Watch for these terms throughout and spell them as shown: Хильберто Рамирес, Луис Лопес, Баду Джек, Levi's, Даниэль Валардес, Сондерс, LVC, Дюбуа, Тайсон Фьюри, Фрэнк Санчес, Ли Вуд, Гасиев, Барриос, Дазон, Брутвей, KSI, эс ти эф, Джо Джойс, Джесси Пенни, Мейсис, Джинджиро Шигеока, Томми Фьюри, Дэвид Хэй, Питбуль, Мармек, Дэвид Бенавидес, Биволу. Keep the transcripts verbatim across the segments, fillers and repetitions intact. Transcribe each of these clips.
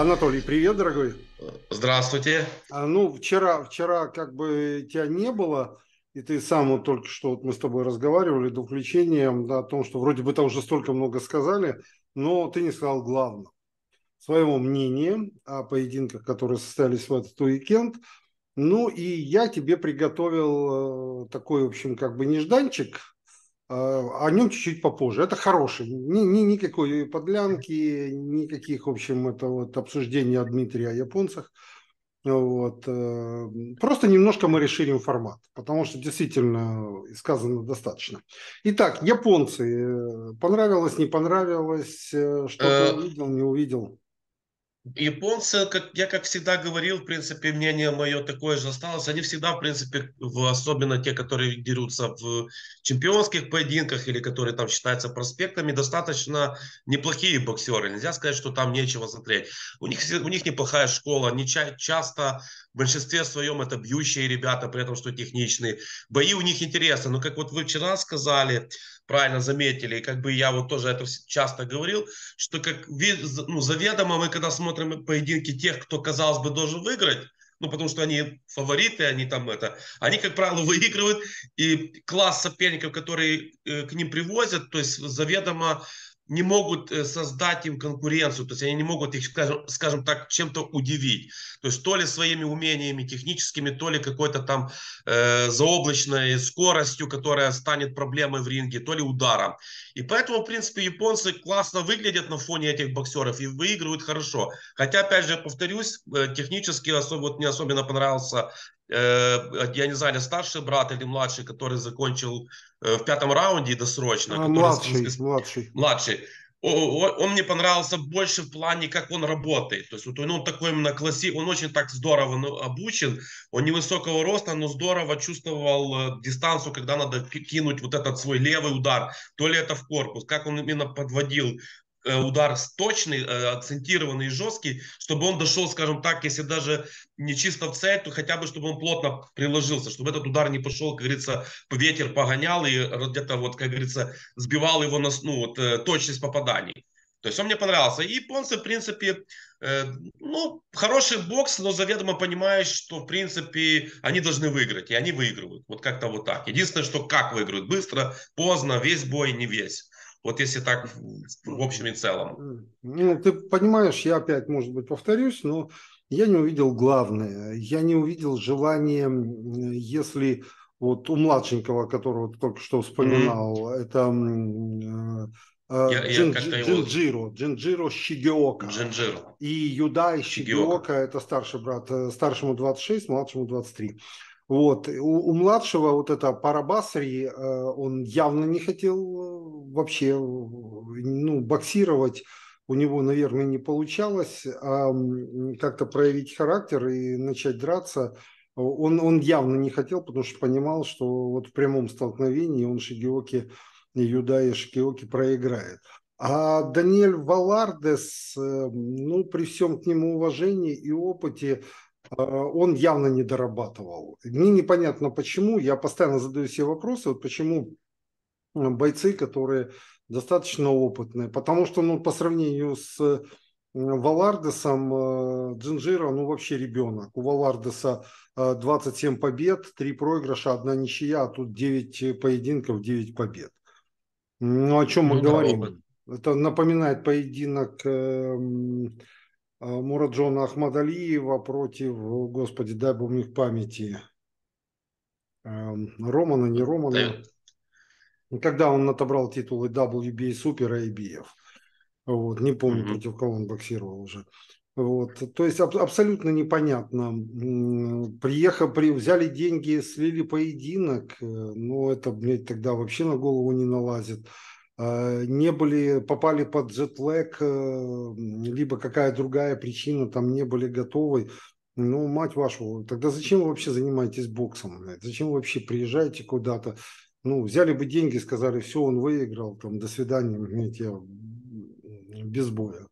Анатолий, привет, дорогой. Здравствуйте. А, ну, вчера, вчера как бы тебя не было, и ты сам вот только что, вот мы с тобой разговаривали до включения, да, о том, что вроде бы там уже столько много сказали, но ты не сказал главного. Своего мнения о поединках, которые состоялись в этот уикенд. Ну, и я тебе приготовил такой, в общем, как бы нежданчик. О нем чуть-чуть попозже. Это хороший. Ни, ни, никакой подлянки, никаких, в общем, это вот обсуждений Дмитрия о японцах. Вот. Просто немножко мы расширим формат, потому что действительно сказано достаточно. Итак, японцы. Понравилось, не понравилось? Что-то увидел, не увидел? Японцы, как я как всегда говорил, в принципе, мнение мое такое же осталось. Они всегда, в принципе, особенно те, которые дерутся в чемпионских поединках или которые там считаются проспектами, достаточно неплохие боксеры. Нельзя сказать, что там нечего смотреть. У них, у них неплохая школа. Они часто в большинстве своем это бьющие ребята, при этом что техничные. Бои у них интересны. Но как вот вы вчера сказали... правильно заметили, как бы я вот тоже это часто говорил, что как ну, заведомо мы, когда смотрим поединки тех, кто, казалось бы, должен выиграть, ну, потому что они фавориты, они там это, они, как правило, выигрывают, и класс соперников, которые э, к ним привозят, то есть заведомо не могут создать им конкуренцию, то есть они не могут их, скажем, скажем так, чем-то удивить. То есть то ли своими умениями техническими, то ли какой-то там э, заоблачной скоростью, которая станет проблемой в ринге, то ли ударом. И поэтому, в принципе, японцы классно выглядят на фоне этих боксеров и выигрывают хорошо. Хотя, опять же, повторюсь, технически особо, вот мне особенно понравился... я не знаю, старший брат или младший, который закончил в пятом раунде досрочно. А, младший, который... младший. Младший. Он мне понравился больше в плане, как он работает. То есть вот он такой именно классик, он очень так здорово обучен, он невысокого роста, но здорово чувствовал дистанцию, когда надо кинуть вот этот свой левый удар, то ли это в корпус, как он именно подводил удар точный, акцентированный и жесткий, чтобы он дошел, скажем так, если даже не чисто в цель, то хотя бы, чтобы он плотно приложился, чтобы этот удар не пошел, как говорится, ветер погонял и где-то, вот, как говорится, сбивал его на ну, вот, точность попаданий. То есть он мне понравился. И японцы, в принципе, э, ну, хороший бокс, но заведомо понимаешь, что, в принципе, они должны выиграть, и они выигрывают. Вот как-то вот так. Единственное, что как выигрывают? Быстро, поздно, весь бой, не весь. Вот если так в общем и целом. Ну, ты понимаешь, я опять, может быть, повторюсь, но я не увидел главное. Я не увидел желания, если вот у младшенького, которого ты только что вспоминал, mm-hmm. это... Джинджиро, Джинджиро Шигеока. И Юдай Шигеока, это старший брат, старшему двадцать шесть, младшему двадцать три. Вот. У, у младшего вот это Парабасри, он явно не хотел вообще ну, боксировать, у него, наверное, не получалось а как-то проявить характер и начать драться. Он, он явно не хотел, потому что понимал, что вот в прямом столкновении он Шигеоки, Юдае Шигеоки проиграет. А Даниэль Валардес, ну, при всем к нему уважении и опыте, он явно не дорабатывал. Мне непонятно почему. Я постоянно задаю себе вопросы, вот почему бойцы, которые достаточно опытные. Потому что ну, по сравнению с Валардесом, Джинджиро, ну вообще ребенок. У Валардеса двадцать семь побед, три проигрыша, одна ничья, а тут девять поединков, девять побед. Ну о чем мы ну, говорим? Да, это напоминает поединок... Мураджона Ахмадалиева против, господи, дай бы мне в памяти, Романа, не Романа, когда он отобрал титулы дабл ю би и Супер и ай би эф. Вот, не помню, mm-hmm. против кого он боксировал уже. Вот, то есть аб- абсолютно непонятно. Приехали, при, взяли деньги, слили поединок, ну это мне тогда вообще на голову не налазит. Не были, попали под джетлэг, либо какая другая причина, там не были готовы. Ну, мать вашу, тогда зачем вы вообще занимаетесь боксом? Зачем вы вообще приезжаете куда-то? Ну, взяли бы деньги, сказали, все, он выиграл, там, до свидания, знаете, без боя.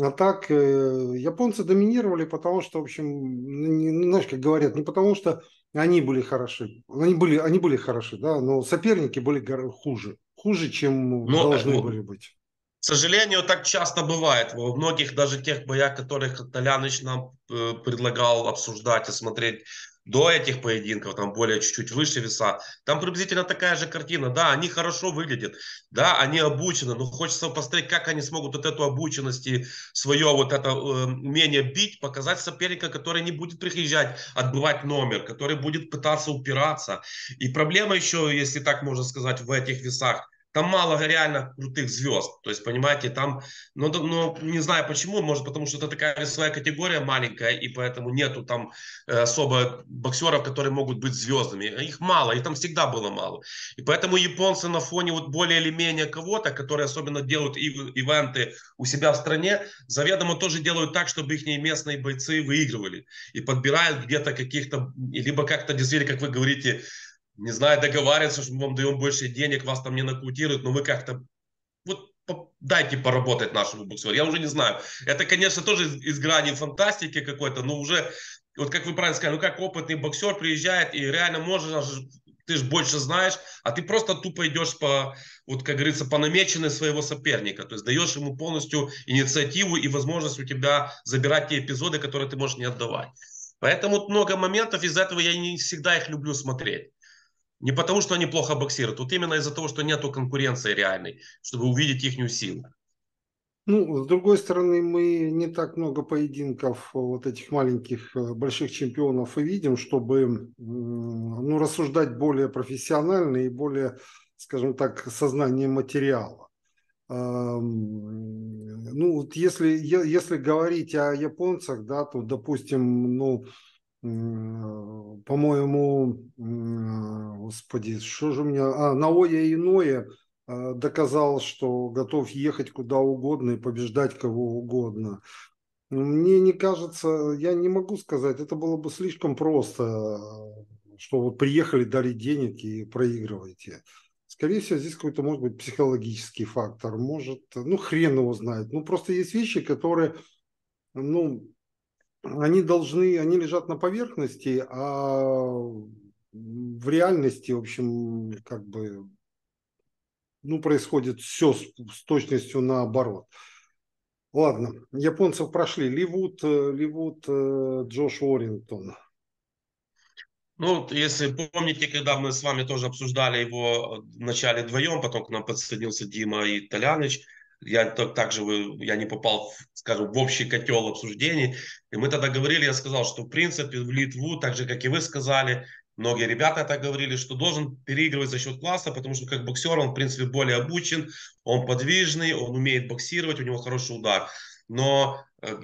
А так, японцы доминировали, потому что, в общем, знаешь, как говорят, не потому что они были хороши, они были, они были хороши, да, но соперники были хуже. Хуже, чем но, должны были быть. сожалению, так часто бывает. У многих, даже тех боях, которых Толяныч нам э, предлагал обсуждать и смотреть до этих поединков, там более чуть-чуть выше веса, там приблизительно такая же картина. Да, они хорошо выглядят, да, они обучены, но хочется посмотреть, как они смогут вот эту обученность и свое вот это э, умение бить показать соперника, который не будет приезжать отбывать номер, который будет пытаться упираться. И проблема еще, если так можно сказать, в этих весах, там мало реально крутых звезд. То есть, понимаете, там, ну, ну, не знаю почему, может, потому что это такая весовая категория маленькая, и поэтому нету там особо боксеров, которые могут быть звездами. Их мало, и там всегда было мало. И поэтому японцы на фоне вот более или менее кого-то, которые особенно делают ив- ивенты у себя в стране, заведомо тоже делают так, чтобы их местные бойцы выигрывали. И подбирают где-то каких-то, либо как-то, действительно, как вы говорите, не знаю, договариваться, что мы вам даем больше денег, вас там не нокаутируют, но вы как-то вот дайте поработать нашему боксеру. Я уже не знаю. Это, конечно, тоже из, из грани фантастики какой-то, но уже, вот как вы правильно сказали, ну как опытный боксер приезжает и реально можешь, ты же больше знаешь, а ты просто тупо идешь по, вот как говорится, по намеченной своего соперника. То есть даешь ему полностью инициативу и возможность у тебя забирать те эпизоды, которые ты можешь не отдавать. Поэтому много моментов, из-за этого я не всегда их люблю смотреть. Не потому, что они плохо боксируют, вот именно из-за того, что нету конкуренции реальной, чтобы увидеть ихнюю силу. Ну, с другой стороны, мы не так много поединков вот этих маленьких, больших чемпионов и видим, чтобы, ну, рассуждать более профессионально и более, скажем так, сознание материала. Ну, вот если, если говорить о японцах, да, то, допустим, ну... По-моему, господи, что же у меня... А, Наоя Иноуэ доказал, что готов ехать куда угодно и побеждать кого угодно. Мне не кажется, я не могу сказать, это было бы слишком просто, что вот приехали, дали денег и проигрываете. Скорее всего, здесь какой-то, может быть, психологический фактор. Может, ну, хрен его знает. Ну, просто есть вещи, которые, ну... Они должны, они лежат на поверхности, а в реальности, в общем, как бы, ну, происходит все с, с точностью наоборот. Ладно, японцев прошли. Ли Вуд, Ли Вуд, Джош Уоррингтон. Ну, если помните, когда мы с вами тоже обсуждали его вначале вдвоем, потом к нам подсоединился Дима и Толяныч, Я также я не попал, скажем, в общий котел обсуждений. И мы тогда говорили, я сказал, что в принципе в Литву, так же, как и вы сказали, многие ребята так говорили, что должен переигрывать за счет класса, потому что как боксер он, в принципе, более обучен, он подвижный, он умеет боксировать, у него хороший удар. Но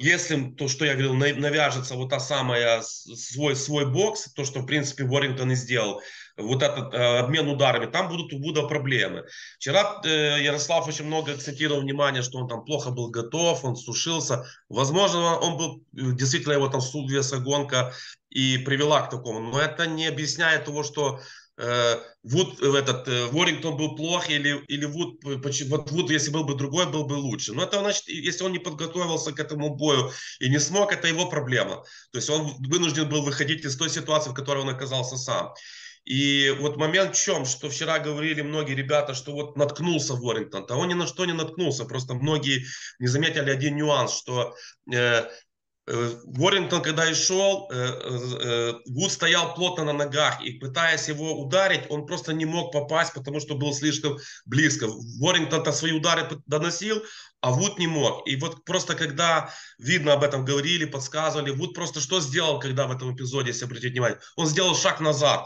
если то, что я говорил, навяжется вот та самая свой, свой бокс, то, что, в принципе, Уоррингтон и сделал, вот этот э, обмен ударами, там будут у Вуда проблемы. Вчера э, Ярослав очень много акцентировал внимание, что он там плохо был готов, он сушился. Возможно, он был, действительно, его там весогонка и привела к такому. Но это не объясняет того, что... Вуд, этот, Уоррингтон был плох, или, или Вуд, вот Вуд, если был бы другой, был бы лучше. Но это значит, если он не подготовился к этому бою и не смог, это его проблема. То есть он вынужден был выходить из той ситуации, в которой он оказался сам. И вот момент в чем, что вчера говорили многие ребята, что вот наткнулся Уоррингтон, а он ни на что не наткнулся, просто многие не заметили один нюанс, что... Э, Уоррингтон, когда и шел, Вуд стоял плотно на ногах, и пытаясь его ударить, он просто не мог попасть, потому что был слишком близко. Уоррингтон-то свои удары доносил, а Вуд не мог. И вот просто когда, видно, об этом говорили, подсказывали, Вуд просто что сделал, когда в этом эпизоде, если обратить внимание, он сделал шаг назад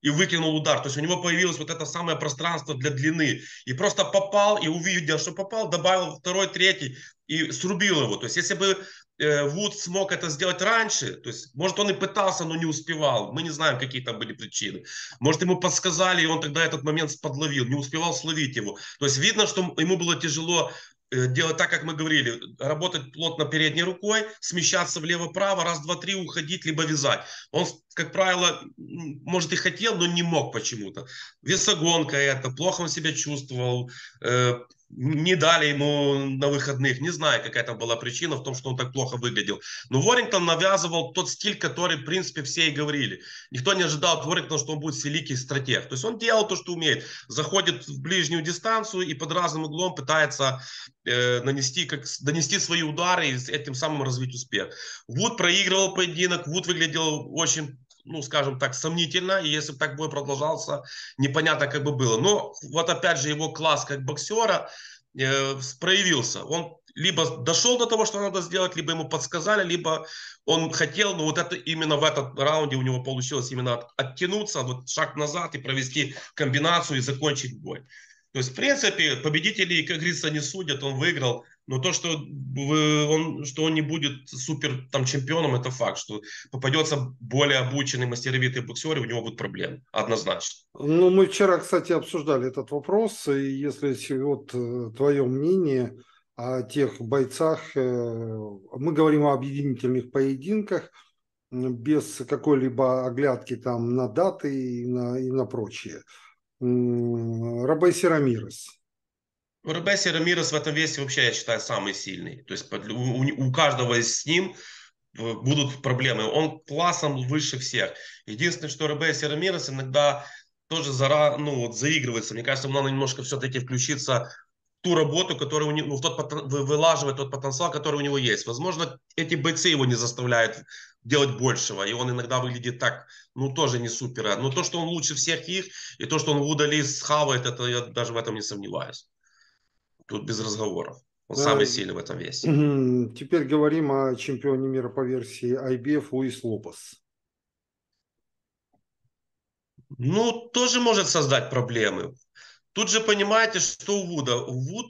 и выкинул удар. То есть у него появилось вот это самое пространство для длины. И просто попал, и увидел, что попал, добавил второй, третий, и срубил его. То есть если бы э, Вуд смог это сделать раньше, то есть, может, он и пытался, но не успевал. Мы не знаем, какие там были причины. Может, ему подсказали, и он тогда этот момент подловил, не успевал словить его. То есть видно, что ему было тяжело э, делать так, как мы говорили, работать плотно передней рукой, смещаться влево-право, раз, два, три, уходить, либо вязать. Он, как правило, может, и хотел, но не мог почему-то. Весогонка это, плохо он себя чувствовал, э, не дали ему на выходных. Не знаю, какая там была причина в том, что он так плохо выглядел. Но Уоррингтон навязывал тот стиль, который, в принципе, все и говорили. Никто не ожидал от Уоррингтона, что он будет великий стратег. То есть он делал то, что умеет. Заходит в ближнюю дистанцию и под разным углом пытается э, нанести, как, донести свои удары и этим самым развить успех. Вуд проигрывал поединок. Вуд выглядел очень... ну, скажем так, сомнительно, и если бы так бой продолжался, непонятно, как бы было. Но вот опять же его класс как боксера э, проявился. Он либо дошел до того, что надо сделать, либо ему подсказали, либо он хотел, но вот это именно в этот раунде у него получилось именно от, оттянуться, вот шаг назад и провести комбинацию и закончить бой. То есть, в принципе, победителей, как говорится, не судят, он выиграл. Но то, что он, что он не будет супер там, чемпионом, это факт, что попадется более обученный, мастеровитый боксер, и у него будут проблемы, однозначно. Ну, мы вчера, кстати, обсуждали этот вопрос, и если вот твое мнение о тех бойцах, мы говорим о объединительных поединках, без какой-либо оглядки там на даты и на, и на прочее. Рамирес Рамирес. Рамирес Рамирес в этом весе вообще, я считаю, самый сильный. То есть у, у каждого с ним будут проблемы. Он классом выше всех. Единственное, что Рамирес Рамирес иногда тоже зара, ну, вот, заигрывается. Мне кажется, ему надо немножко все-таки включиться в ту работу, которую у него, ну, в тот, вылаживать тот потенциал, который у него есть. Возможно, эти бойцы его не заставляют делать большего. И он иногда выглядит так, ну, тоже не супер. Но то, что он лучше всех их, и то, что он Вуда Ли схавает, это я даже в этом не сомневаюсь. Тут без разговоров. Он да. самый сильный в этом весе. Теперь говорим о чемпионе мира по версии ай би эф Луис Лопес. Ну, тоже может создать проблемы. Тут же понимаете, что у Вуда. Вуд,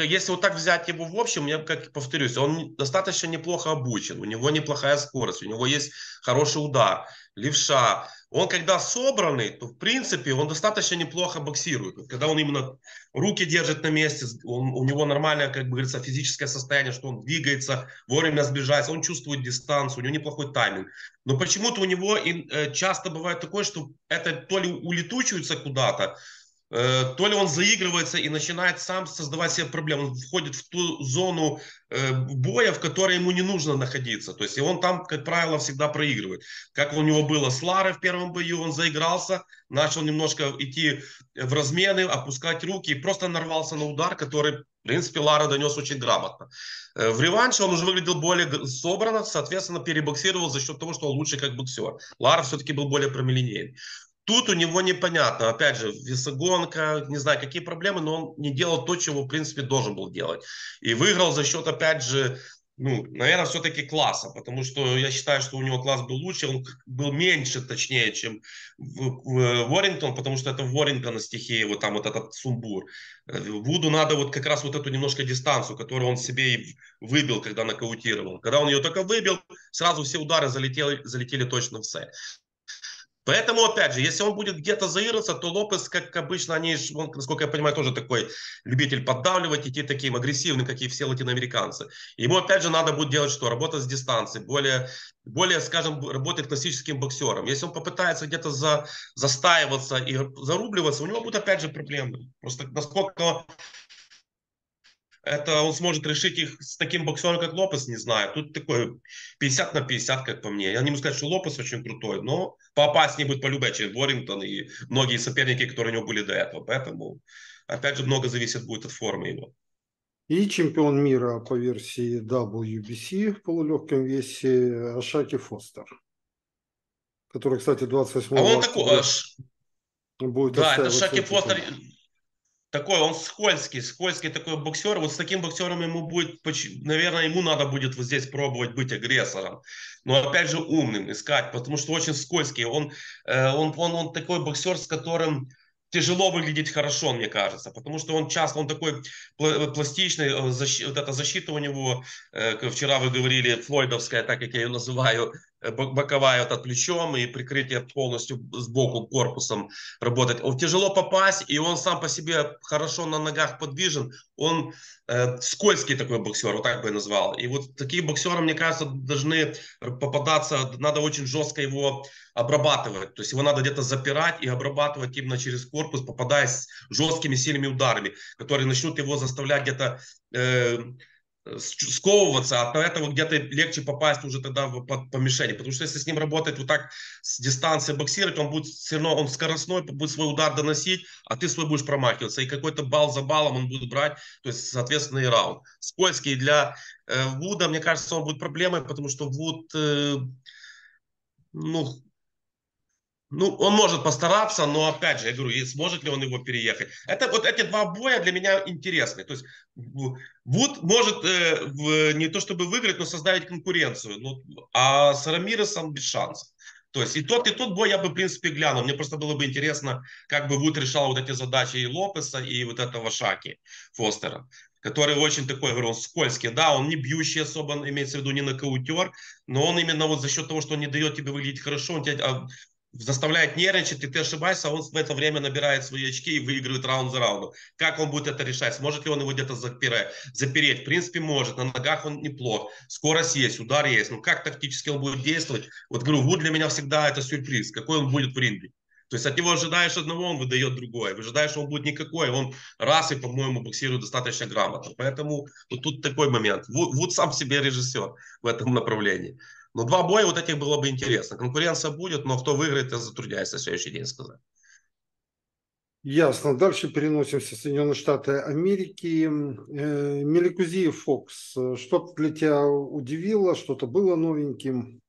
если вот так взять его в общем, я как повторюсь, он достаточно неплохо обучен. У него неплохая скорость, у него есть хороший удар, левша. Он когда собранный, то в принципе он достаточно неплохо боксирует. Когда он именно руки держит на месте, он, у него нормальное, как бы говорится, физическое состояние, что он двигается, вовремя сближается, он чувствует дистанцию, у него неплохой тайминг. Но почему-то у него и, э, часто бывает такое, что это то ли улетучивается куда-то, то ли он заигрывается и начинает сам создавать себе проблемы. Он входит в ту зону боя, в которой ему не нужно находиться. То есть и он там, как правило, всегда проигрывает. Как у него было с Ларой в первом бою, он заигрался, начал немножко идти в размены, опускать руки и просто нарвался на удар, который, в принципе, Лара донес очень грамотно. В реванше он уже выглядел более собранно, соответственно, перебоксировал за счет того, что он лучше как боксер. Лара все-таки был более прямолинейный. Тут у него непонятно, опять же, весогонка, не знаю, какие проблемы, но он не делал то, чего, в принципе, должен был делать. И выиграл за счет, опять же, ну, наверное, все-таки класса, потому что я считаю, что у него класс был лучше, он был меньше, точнее, чем Уоррингтон, потому что это Уоррингтона стихия, вот там вот этот сумбур. Вуду надо вот как раз вот эту немножко дистанцию, которую он себе и выбил, когда нокаутировал. Когда он ее только выбил, сразу все удары залетели, залетели точно в цель. Поэтому, опять же, если он будет где-то заигрываться, то Лопес, как обычно, они, он, насколько я понимаю, тоже такой любитель поддавливать, идти таким агрессивным, как и все латиноамериканцы. Ему, опять же, надо будет делать что? Работать с дистанции, более, более скажем, работать классическим боксером. Если он попытается где-то за, застаиваться и зарубливаться, у него будут, опять же, проблемы. Просто насколько это он сможет решить их с таким боксером, как Лопес, не знаю. Тут такое пятьдесят на пятьдесят, как по мне. Я не могу сказать, что Лопес очень крутой, но поопаснее будет полюбить, чем Уоррингтон и многие соперники, которые у него были до этого. Поэтому, опять же, много зависит будет от формы его. И чемпион мира по версии дабл ю би си в полулегком весе Шаки Фостер, который, кстати, двадцать восьмого... А он такой... Будет да, это Шаки Фостер... Такой, он скользкий, скользкий такой боксер. Вот с таким боксером ему будет, наверное, ему надо будет вот здесь пробовать быть агрессором. Но опять же умным искать, потому что очень скользкий. Он, он, он, он такой боксер, с которым тяжело выглядеть хорошо, мне кажется. Потому что он часто, он такой пластичный, вот эта защита у него, вчера вы говорили, флойдовская, так как я ее называю, боковая вот от плечом и прикрытие полностью сбоку корпусом работать. Он тяжело попасть, и он сам по себе хорошо на ногах подвижен. Он э, скользкий такой боксер, вот так бы я назвал. И вот такие боксеры, мне кажется, должны попадаться, надо очень жестко его обрабатывать. То есть его надо где-то запирать и обрабатывать именно через корпус, попадая с жесткими сильными ударами, которые начнут его заставлять где-то... Э, сковываться, а от этого где-то легче попасть уже тогда в, по, по мишени, потому что если с ним работать вот так с дистанции боксировать, он будет все равно, он скоростной, будет свой удар доносить, а ты свой будешь промахиваться, и какой-то балл за баллом он будет брать, то есть соответственно и раунд. Скользкий для э, Вуда, мне кажется, он будет проблемой, потому что Вуд, э, ну... Ну, он может постараться, но, опять же, я говорю, сможет ли он его переехать. Это вот эти два боя для меня интересны. То есть Вуд может э, в, не то чтобы выиграть, но создать конкуренцию. Ну, а с Рамиресом без шансов. То есть и тот, и тот бой я бы, в принципе, глянул. Мне просто было бы интересно, как бы Вуд решал вот эти задачи и Лопеса, и вот этого Шаки Фостера, который очень такой, говорю, он скользкий, да, он не бьющий особо, имеется в виду не нокаутер, но он именно вот за счет того, что он не дает тебе выглядеть хорошо, он тебя... заставляет нервничать, и ты ошибаешься, а он в это время набирает свои очки и выигрывает раунд за раундом. Как он будет это решать? Сможет ли он его где-то запереть? В принципе, может. На ногах он неплох. Скорость есть, удар есть. Но как тактически он будет действовать? Вот говорю, Вуд для меня всегда это сюрприз. Какой он будет в ринге? То есть от него ожидаешь одного, он выдает другое. Ожидаешь, что он будет никакой. Он раз и, по-моему, боксирует достаточно грамотно. Поэтому вот тут такой момент. Вуд сам себе режиссер в этом направлении. Но два боя вот этих было бы интересно. Конкуренция будет, но кто выиграет, я затрудняюсь на следующий день сказать. Ясно. Дальше переносимся в Соединенные Штаты Америки. Меликузиев, Фокс. Что для тебя удивило? Что-то было новеньким?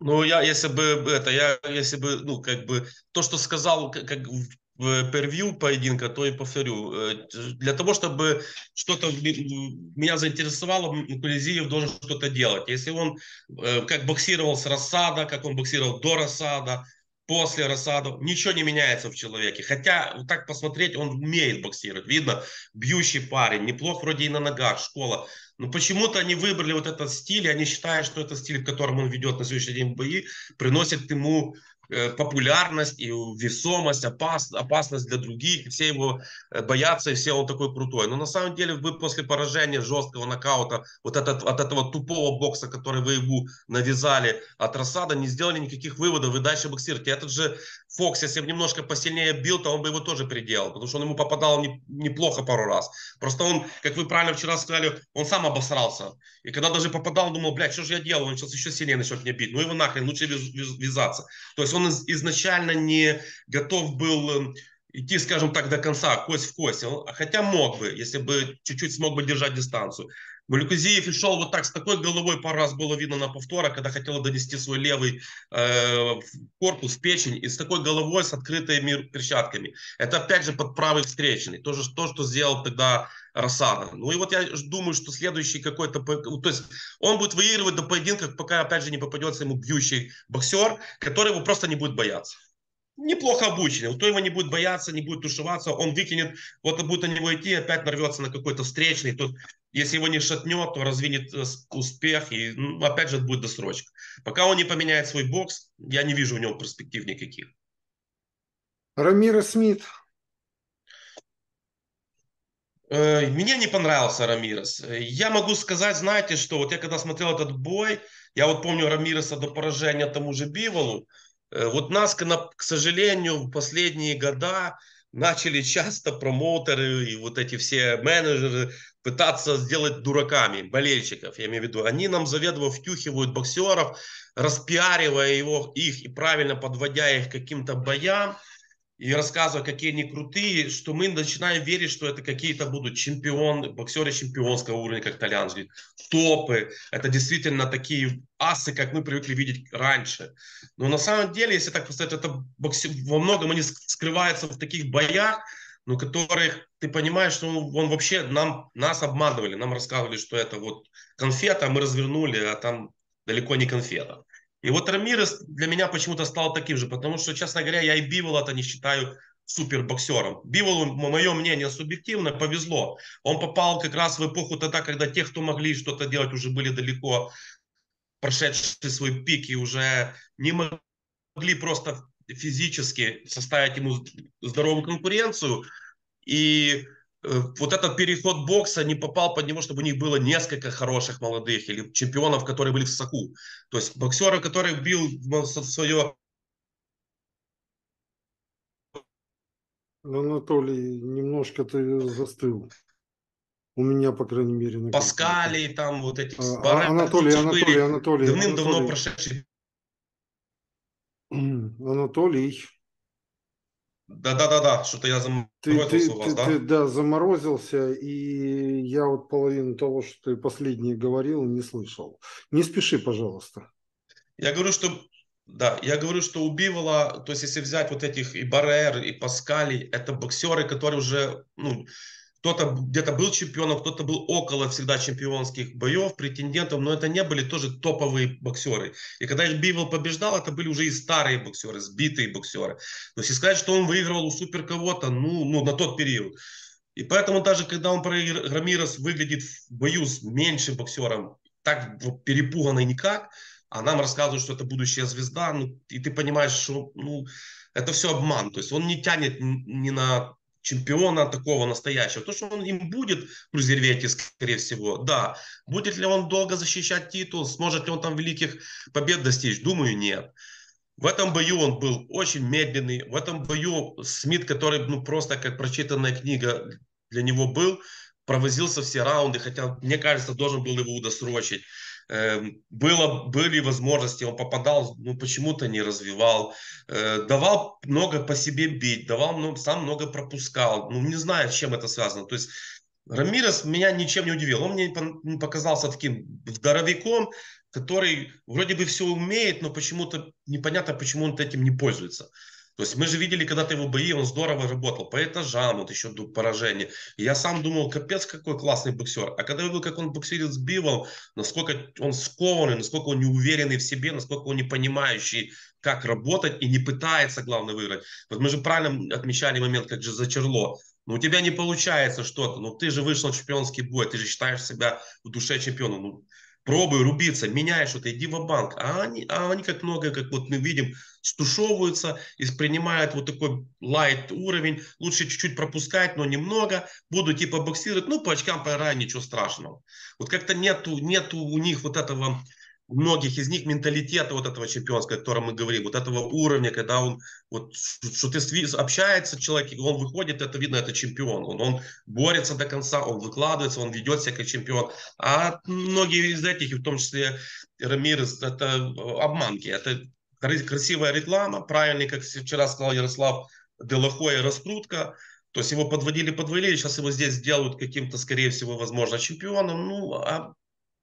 Ну, я, если бы это, я, если бы, ну, как бы, то, что сказал, как, как в превью поединка, то и повторю. Для того, чтобы что-то меня заинтересовало, Меликузиев должен что-то делать. Если он как боксировал с рассада, как он боксировал до рассада, после рассада, ничего не меняется в человеке. Хотя, вот так посмотреть, он умеет боксировать. Видно, бьющий парень, неплох вроде и на ногах, школа. Но почему-то они выбрали вот этот стиль, и они считают, что этот стиль, в котором он ведет на сегодняшний день бои, приносит ему популярность и весомость, опас, опасность для других, все его боятся, и все он такой крутой. Но на самом деле вы после поражения жесткого нокаута, вот этот, от этого тупого бокса, который вы ему навязали от рассада, не сделали никаких выводов, вы дальше боксируете. Этот же Фокс, если бы немножко посильнее бил, то он бы его тоже переделал, потому что он ему попадал не, неплохо пару раз. Просто он, как вы правильно вчера сказали, он сам обосрался. И когда даже попадал, он думал, блядь, что же я делал, он сейчас еще сильнее начнет меня бить. Ну его нахрен, лучше вязаться. То есть он изначально не готов был идти, скажем так, до конца, кость в кость. Хотя мог бы, если бы чуть-чуть смог бы держать дистанцию. Меликузиев и шел вот так с такой головой, пару раз было видно на повторах, когда хотел донести свой левый э, корпус, печень, и с такой головой, с открытыми перчатками. Это опять же под правый встречный, то, же, то что сделал тогда Рассада. Ну и вот я думаю, что следующий какой-то... То есть он будет выигрывать до поединка, пока опять же не попадется ему бьющий боксер, который его просто не будет бояться. Неплохо обученный, кто его не будет бояться, не будет тушеваться, он выкинет, вот будет на него идти, опять нарвется на какой-то встречный, тот, если его не шатнет, то развинет успех, и ну, опять же будет досрочка. Пока он не поменяет свой бокс, я не вижу у него перспектив никаких. Рамирес Смит. Э, мне не понравился Рамирес. Я могу сказать, знаете, что вот я когда смотрел этот бой, я вот помню Рамиреса до поражения тому же Биволу. Вот нас, к сожалению, в последние года начали часто промоутеры и вот эти все менеджеры пытаться сделать дураками болельщиков, я имею в виду. Они нам заведомо втюхивают боксеров, распиаривая его, их и правильно подводя их к каким-то боям и рассказывая, какие они крутые, что мы начинаем верить, что это какие-то будут чемпионы, боксеры чемпионского уровня, как Толянджи, топы. Это действительно такие асы, как мы привыкли видеть раньше. Но на самом деле, если так сказать, это боксер, во многом они скрываются в таких боях, но которых ты понимаешь, что он, он вообще нам, нас обманывали, нам рассказывали, что это вот конфета, а мы развернули, а там далеко не конфета. И вот Рамирес для меня почему-то стал таким же, потому что, честно говоря, я и Бивола-то не считаю супербоксером. Биволу, мое мнение субъективно, повезло. Он попал как раз в эпоху тогда, когда те, кто могли что-то делать, уже были далеко прошедший свой пик и уже не могли просто физически составить ему здоровую конкуренцию. И э, вот этот переход бокса не попал под него, чтобы у них было несколько хороших молодых или чемпионов, которые были в соку. То есть боксеры, которые бил свое... Анатолий, немножко ты застыл. У меня, по крайней мере, на Паскали, там вот эти... А, Анатолий, Анатолий, Анатолий. Давным-давно прошедший. Анатолий. Да-да-да-да, что-то я заморозился ты, ты, у вас, ты, да? Ты, да, заморозился, и я вот половину того, что ты последний говорил, не слышал. Не спеши, пожалуйста. Я говорю, что... Да, я говорю, что у Бивола, то есть если взять вот этих и Баррер, и Паскали, это боксеры, которые уже, ну, кто-то где-то был чемпионом, кто-то был около всегда чемпионских боев, претендентов, но это не были тоже топовые боксеры. И когда их Бивол побеждал, это были уже и старые боксеры, сбитые боксеры. То есть сказать, что он выигрывал у супер кого-то, ну, ну, на тот период. И поэтому даже когда он проиграл, Рамирес выглядит в бою с меньшим боксером, так перепуганный никак, а нам рассказывают, что это будущая звезда, ну, и ты понимаешь, что ну, это все обман. То есть он не тянет ни на чемпиона такого настоящего. То, что он им будет в резервете, скорее всего, да. Будет ли он долго защищать титул, сможет ли он там великих побед достичь, думаю, нет. В этом бою он был очень медленный. В этом бою Смит, который ну, просто как прочитанная книга для него был, провозился все раунды, хотя, мне кажется, должен был его удосрочить. Было, были возможности, он попадал, ну почему-то не развивал, давал много по себе бить, давал много, сам много пропускал, ну не знаю, с чем это связано. То есть Рамирес меня ничем не удивил, он мне показался таким здоровяком, который вроде бы все умеет, но почему-то непонятно, почему он этим не пользуется. То есть мы же видели, когда-то его бои, он здорово работал по этажам, вот еще до поражения. И я сам думал, капец, какой классный боксер. А когда я видел, как он боксерит с Биволом, насколько он скованный, насколько он неуверенный в себе, насколько он не понимающий, как работать и не пытается, главное, выиграть. Вот мы же правильно отмечали момент, как же зачерло. Но у тебя не получается что-то, но ты же вышел в чемпионский бой, ты же считаешь себя в душе чемпионом. Ну, пробуй рубиться, меняй что-то, иди ва-банк. А они, а они как многое, как вот мы видим, стушевываются и принимают вот такой лайт уровень. Лучше чуть-чуть пропускать, но немного. Буду типа боксировать, ну по очкам поиграю, ничего страшного. Вот как-то нету, нету у них вот этого, у многих из них менталитета вот этого чемпионского, о котором мы говорим, вот этого уровня, когда он, вот, что ты общается человек, он выходит, это видно, это чемпион, он, он борется до конца, он выкладывается, он ведет себя как чемпион, а многие из этих, в том числе Рамирес, это обманки, это красивая реклама, правильный, как вчера сказал Ярослав Делахой, раскрутка. То есть его подводили, подвели, сейчас его здесь сделают каким-то, скорее всего, возможно, чемпионом, ну, а...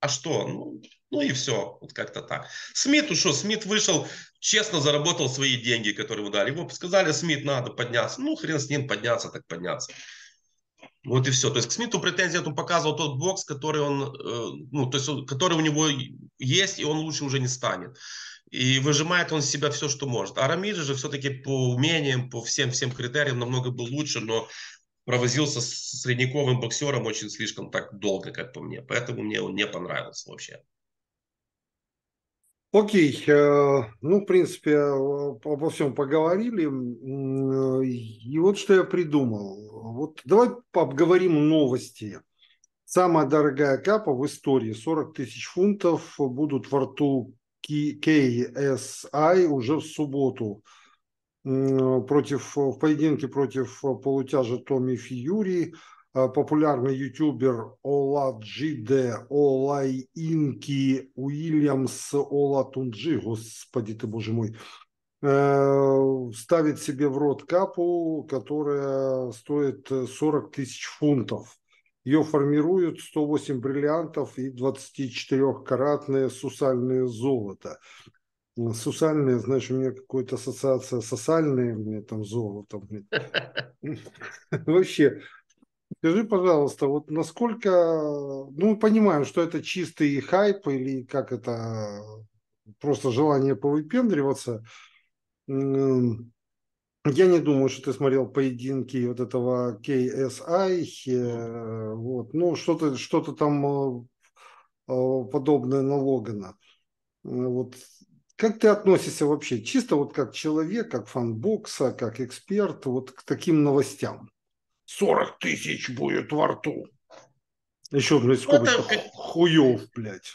А что? Ну, ну и все. Вот как-то так. Смит ушел. Смит вышел, честно заработал свои деньги, которые ему дали. Его сказали, Смит, надо подняться. Ну, хрен с ним, подняться так подняться. Вот и все. То есть к Смиту претензий он показывал тот бокс, который он, ну, то есть, который у него есть, и он лучше уже не станет. И выжимает он из себя все, что может. А Рамирес же все-таки по умениям, по всем-всем критериям намного был лучше, но провозился с средневековым боксером очень слишком так долго, как по мне. Поэтому мне он не понравился вообще. Окей. Ну, в принципе, обо всем поговорили. И вот что я придумал. Вот давай обговорим новости. Самая дорогая капа в истории. сорок тысяч фунтов будут во рту кей эс ай уже в субботу. Против, в поединке против полутяжа Томми Фьюри популярный ютубер Оладжиде Олайинки Уильямс Олатунджи, господи ты боже мой, ставит себе в рот капу, которая стоит сорок тысяч фунтов. Ее формируют сто восемь бриллиантов и двадцатичетырёхкаратное сусальное золото. Сусальные, знаешь, у меня какая-то ассоциация сосальные, мне там золото. Вообще, скажи, пожалуйста, вот насколько, ну, понимаем, что это чистый хайп или как это, просто желание повыпендриваться. Я не думаю, что ты смотрел поединки вот этого кей эс ай, вот, ну, что-то, что-то там подобное на Логана. Вот. Как ты относишься вообще, чисто вот как человек, как фан бокса, как эксперт, вот к таким новостям? сорок тысяч будет во рту. Еще, блядь, сколько-то это... хуев, блядь.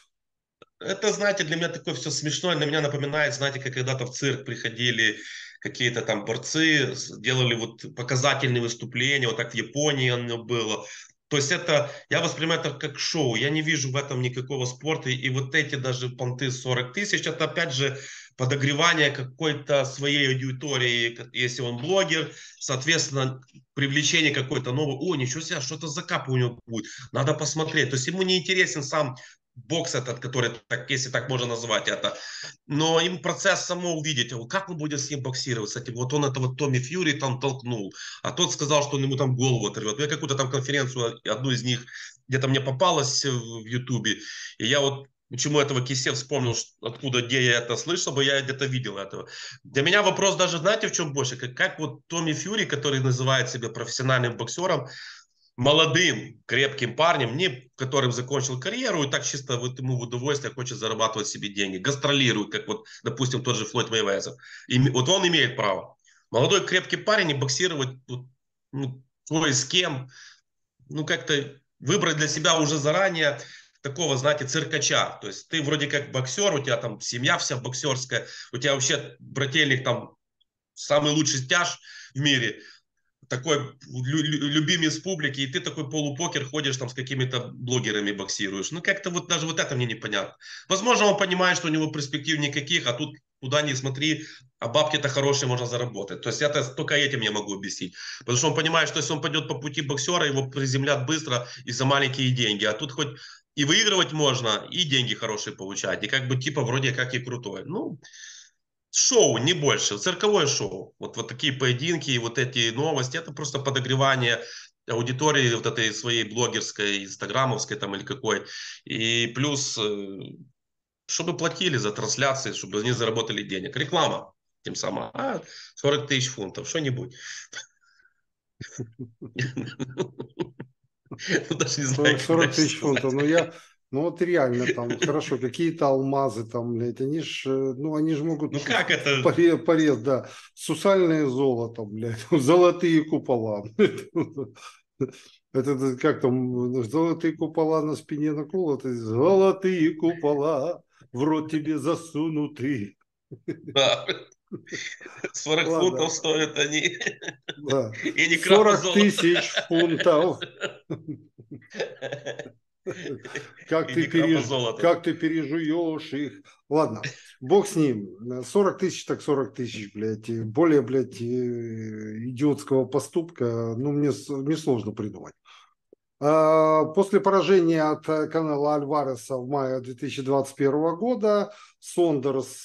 Это, знаете, для меня такое все смешное, для меня напоминает, знаете, как когда-то в цирк приходили какие-то там борцы, делали вот показательные выступления, вот так в Японии оно было. То есть это, я воспринимаю это как шоу, я не вижу в этом никакого спорта, и вот эти даже понты сорок тысяч, это опять же подогревание какой-то своей аудитории, если он блогер, соответственно, привлечение какой-то новой, о, ничего себе, что-то закап у него будет, надо посмотреть, то есть ему не интересен сам бокс этот, который, так, если так можно назвать это, но им процесс само увидеть, как он будет с ним боксировать, кстати, вот он этого Томми Фьюри там толкнул, а тот сказал, что он ему там голову оторвет, я какую-то там конференцию, одну из них где-то мне попалась в Ютубе, и я вот почему этого Кисе вспомнил, откуда, где я это слышал, бы я где-то видел этого. Для меня вопрос даже, знаете, в чем больше, как, как вот Томми Фьюри, который называет себя профессиональным боксером, молодым, крепким парнем, не которым закончил карьеру, и так чисто вот ему в удовольствие хочет зарабатывать себе деньги, гастролирует, как вот, допустим, тот же Флойд Мэйвезер. И вот он имеет право. Молодой, крепкий парень, и боксировать, ну, ой, с кем, ну, как-то выбрать для себя уже заранее такого, знаете, циркача. То есть ты вроде как боксер, у тебя там семья вся боксерская, у тебя вообще брательник там самый лучший тяж в мире, такой любимец публики, и ты такой полупокер ходишь там с какими-то блогерами боксируешь. Ну, как-то вот даже вот это мне непонятно. Возможно, он понимает, что у него перспектив никаких, а тут куда ни смотри, а бабки-то хорошие можно заработать. То есть я -то только этим я могу объяснить. Потому что он понимает, что если он пойдет по пути боксера, его приземлят быстро и за маленькие деньги. А тут хоть и выигрывать можно, и деньги хорошие получать. И как бы типа вроде как и крутой. Ну... шоу, не больше, цирковое шоу. Вот, вот такие поединки и вот эти новости, это просто подогревание аудитории вот этой своей блогерской, инстаграмовской там или какой. И плюс, чтобы платили за трансляции, чтобы они заработали денег. Реклама тем самым. А сорок тысяч фунтов, что-нибудь. сорок тысяч фунтов, но я... Ну вот реально там, хорошо, какие-то алмазы там, блядь, они ж, ну они же могут... Ну как это? Порез, порез, да. Сусальное золото, блядь, золотые купола. Это как там, золотые купола на спине наколоты, золотые купола в рот тебе засунуты. Да. сорок фунтов стоят они. Да. сорок тысяч фунтов. Как ты, переж... как ты пережуешь их. Ладно, бог с ним. сорок тысяч так сорок тысяч, блядь. Более, блядь, идиотского поступка, ну, мне, мне сложно придумать. После поражения от Канало Альвареса в мае две тысячи двадцать первого года Сондерс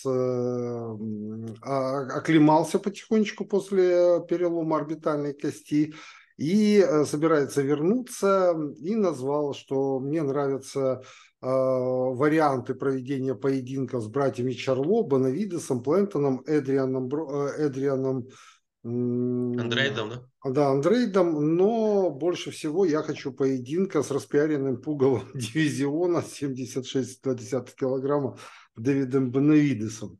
оклемался потихонечку после перелома орбитальной кости. И собирается вернуться и назвал, что мне нравятся э, варианты проведения поединка с братьями Чарло, Бенавидесом, Плентоном, Эдрианом, э, Эдрианом э, Андрейдом, да? Да, Андрейдом, но больше всего я хочу поединка с распиаренным пугалом дивизиона семьдесят шесть целых два десятых килограмма Дэвидом Бенавидесом.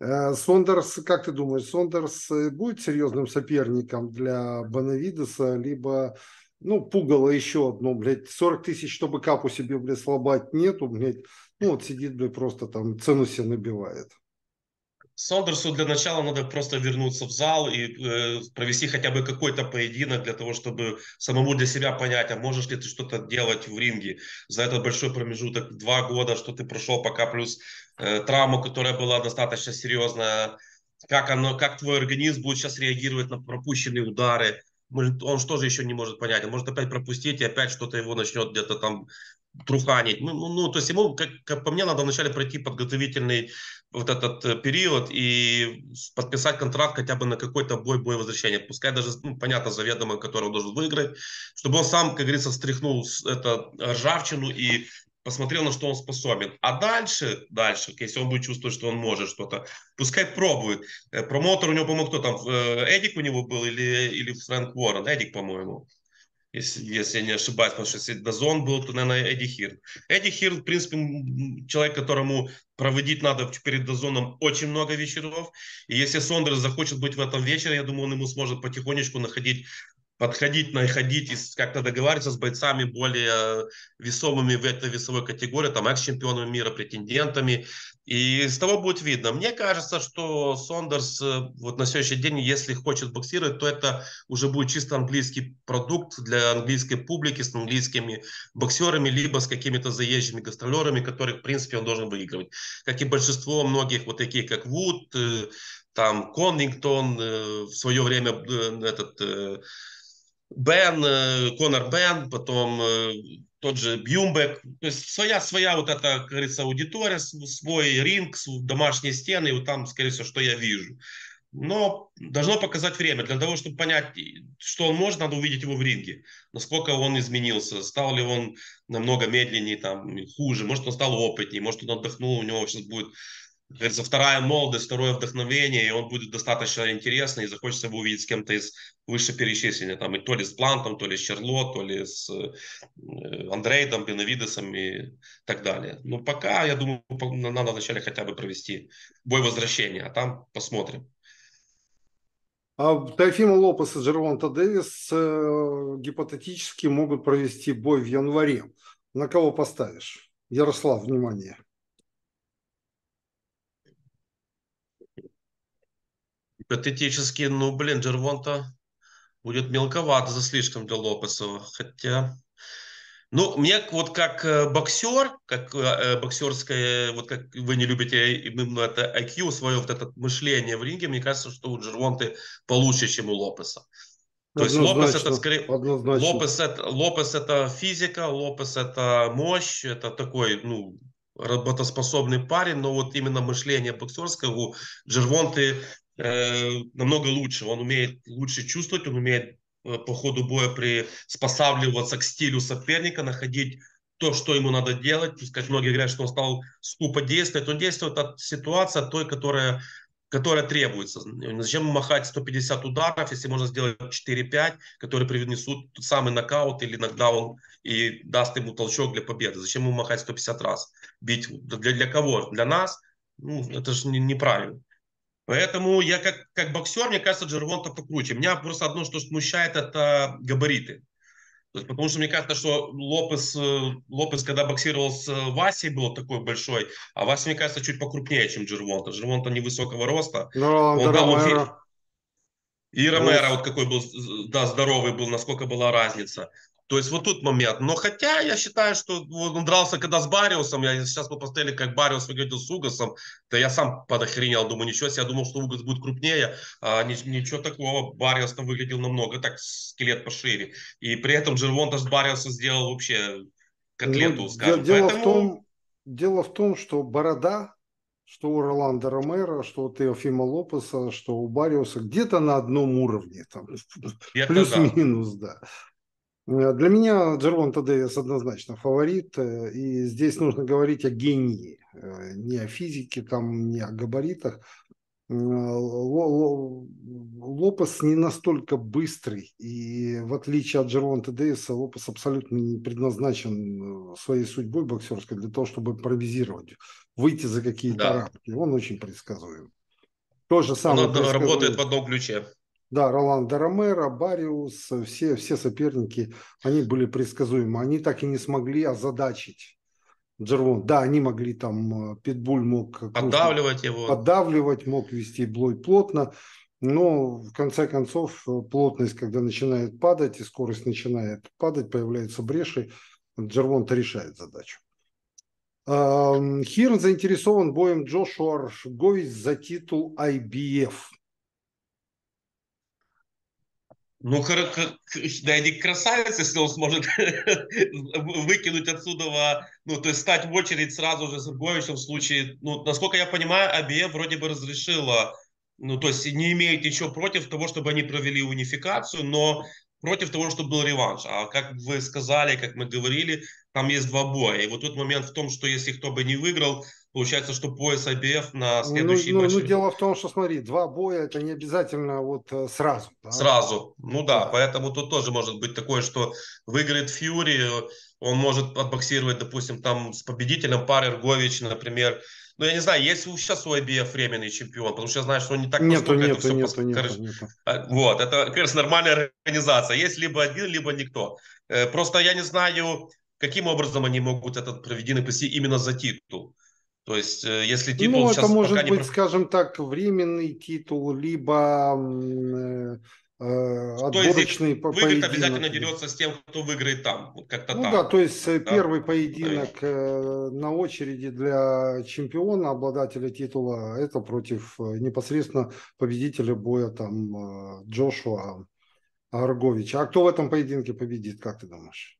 Сондерс, как ты думаешь, Сондерс будет серьезным соперником для Бенавидеса, либо, ну, пугало еще одно, блядь, сорок тысяч, чтобы капу себе, блядь, слабать нету, блядь, ну, вот сидит, блядь, просто там цену себе набивает. Сондерсу для начала надо просто вернуться в зал и э, провести хотя бы какой-то поединок для того, чтобы самому для себя понять, а можешь ли ты что-то делать в ринге за этот большой промежуток, два года, что ты прошел пока, плюс э, травму, которая была достаточно серьезная, как, оно, как твой организм будет сейчас реагировать на пропущенные удары, может, он что же еще не может понять, он может опять пропустить и опять что-то его начнет где-то там... труханить. Ну, ну, ну, то есть ему, как, как по мне, надо вначале пройти подготовительный вот этот период и подписать контракт хотя бы на какой-то бой, бой возвращения. Пускай даже, ну, понятно, заведомо, который он должен выиграть, чтобы он сам, как говорится, встряхнул это ржавчину и посмотрел, на что он способен. А дальше, дальше, если он будет чувствовать, что он может что-то, пускай пробует. Промоутер у него, по-моему, кто там? Эдик у него был или, или Фрэнк Уоррен? Эдик, по-моему. Если, если я не ошибаюсь, потому что если Дазон был, то, наверное, Эдди Хирн. Эдди Хирн, в принципе, человек, которому проводить надо перед Дазоном очень много вечеров. И если Сондерс захочет быть в этом вечере, я думаю, он ему сможет потихонечку находить, подходить, находить и как-то договариваться с бойцами более весомыми в этой весовой категории, там, экс-чемпионами мира, претендентами. И с того будет видно. Мне кажется, что Сондерс вот на сегодняшний день, если хочет боксировать, то это уже будет чисто английский продукт для английской публики с английскими боксерами, либо с какими-то заезжими гастролерами, которых, в принципе, он должен выигрывать. Как и большинство многих, вот таких как Вуд, там, Коннингтон, в свое время этот Бен, Конор Бен, потом тот же Бьюмбек, то есть своя, своя вот эта, как говорится, аудитория, свой ринг, домашние стены, и вот там, скорее всего, что я вижу. Но должно показать время. Для того, чтобы понять, что он может, надо увидеть его в ринге. Насколько он изменился, стал ли он намного медленнее, там, хуже, может, он стал опытнее, может, он отдохнул, у него сейчас будет, как говорится, вторая молодость, второе вдохновение, и он будет достаточно интересный, и захочется его увидеть с кем-то из вышеперечисленных, там, и то ли с Плантом, то ли с Черло, то ли с Андрейдом, Бенавидесом и так далее. Но пока, я думаю, надо вначале хотя бы провести бой возвращения, а там посмотрим. Тайфима Лопес и Джервонта Дэвис гипотетически могут провести бой в январе. На кого поставишь? Ярослав, внимание. Гипотетически, ну, блин, Джервонта будет мелковато за слишком для Лопеса, хотя, ну, мне вот как боксер, как боксерское, вот как вы не любите именно это ай кью, свое вот это мышление в ринге, мне кажется, что у Джервонты получше, чем у Лопеса. То есть Лопес это, скорее, Лопес, это, Лопес это физика, Лопес это мощь, это такой, ну, работоспособный парень, но вот именно мышление боксерское у Джервонты намного лучше, он умеет лучше чувствовать, он умеет по ходу боя приспосабливаться к стилю соперника, находить то, что ему надо делать. Пускай многие говорят, что он стал скупо действовать, он действует от ситуации, от той, которая, которая требуется. Зачем махать сто пятьдесят ударов, если можно сделать четыре-пять, которые привнесут тот самый нокаут или нокдаун и даст ему толчок для победы. Зачем ему махать сто пятьдесят раз? Бить для, для кого? Для нас? Ну, это же неправильно. Поэтому я как, как боксер, мне кажется, Джервонта покруче. Меня просто одно, что смущает, это габариты. То есть, потому что мне кажется, что Лопес, Лопес, когда боксировал с Васей, был такой большой, а Вася, мне кажется, чуть покрупнее, чем Джервонта. Джервонта невысокого роста. Но, он, да, он, Ромеро. И Ромеро, вот какой был, да, здоровый был, насколько была разница. То есть вот тут момент. Но хотя я считаю, что он дрался когда с Барриосом, я сейчас мы поставили, как Барриос выглядел с Угасом, да я сам подохренел, думаю, ничего себе, я думал, что Угас будет крупнее, а ничего такого, Барриос там выглядел намного, так скелет пошире. И при этом Джервонта с Барриоса сделал вообще котлету, ну, скажем. Дело, Поэтому... в том, дело в том, что борода, что у Роландо Ромеро, что у Теофима Лопеса, что у Барриоса где-то на одном уровне, там плюс-минус, да. Для меня Джервонта Дэвис однозначно фаворит, и здесь нужно говорить о гении, не о физике, там, не о габаритах. Лопес не настолько быстрый, и в отличие от Джервонта Дэвиса, Лопес абсолютно не предназначен своей судьбой боксерской для того, чтобы импровизировать, выйти за какие-то, да, рамки. Он очень предсказуем. То же самое. Он работает в одном ключе. Да, Роландо Ромеро, Барриос, все, все соперники, они были предсказуемы. Они так и не смогли озадачить Джервонту. Да, они могли там, Питбуль мог поддавливать его, поддавливать, мог вести бой плотно, но в конце концов плотность, когда начинает падать и скорость начинает падать, появляются бреши, Джервонта решает задачу. Хирн заинтересован боем Джошуа за титул ай би эф. Ну, Дайди красавец, если он сможет выкинуть отсюда, ну, то есть стать в очередь сразу же с Рговичем в случае, ну, насколько я понимаю, АБФ вроде бы разрешила, ну, то есть не имеет ничего против того, чтобы они провели унификацию, но против того, чтобы был реванш. А как вы сказали, как мы говорили, там есть два боя. И вот тут момент в том, что если кто бы не выиграл, Получается, что пояс ай би эф на следующий ну, матч. Ну, ну, дело в том, что, смотри, два боя, это не обязательно вот сразу. Да? Сразу, ну да, поэтому тут тоже может быть такое, что выиграет Фьюри, он может отбоксировать, допустим, там с победителем Парер, Гович, например. Ну, я не знаю, есть сейчас у ай би эф временный чемпион, потому что я знаю, что он не так нету, нету, это все нету, пос... нету, нету. Вот, это, конечно, нормальная организация. Есть либо один, либо никто. Просто я не знаю, каким образом они могут этот проведение прийти именно за титул. То есть, если титул ну, сейчас это может пока быть, не... скажем так, временный титул, либо э, отборочный по поединок. Обязательно дерется с тем, кто выиграет там. Как-то ну там. Да, то есть да. Первый поединок э, на очереди для чемпиона, обладателя титула, это против непосредственно победителя боя там Джошуа Арговича. А кто в этом поединке победит, как ты думаешь?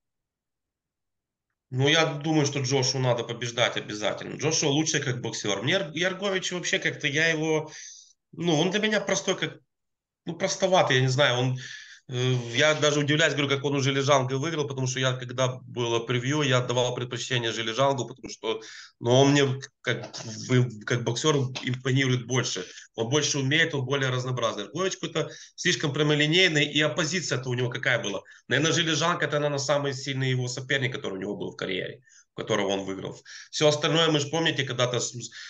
Ну, я думаю, что Джошу надо побеждать обязательно. Джошу лучше как боксер. Мне Яргович вообще как-то, я его... Ну, он для меня простой, как... Ну, простоватый, я не знаю. Он, э, я даже удивляюсь, говорю, как он у Жилежанга выиграл, потому что я, когда было превью, я отдавал предпочтение Жилежангу, потому что... Ну, он мне как, как боксер импонирует больше. Он больше умеет, он более разнообразный. Яргович какой-то слишком прямолинейный, и оппозиция-то у него какая была? Наверное, Жилежанг – это, наверное, самый сильный его соперник, который у него был в карьере, которого он выиграл. Все остальное, мы же помните, когда-то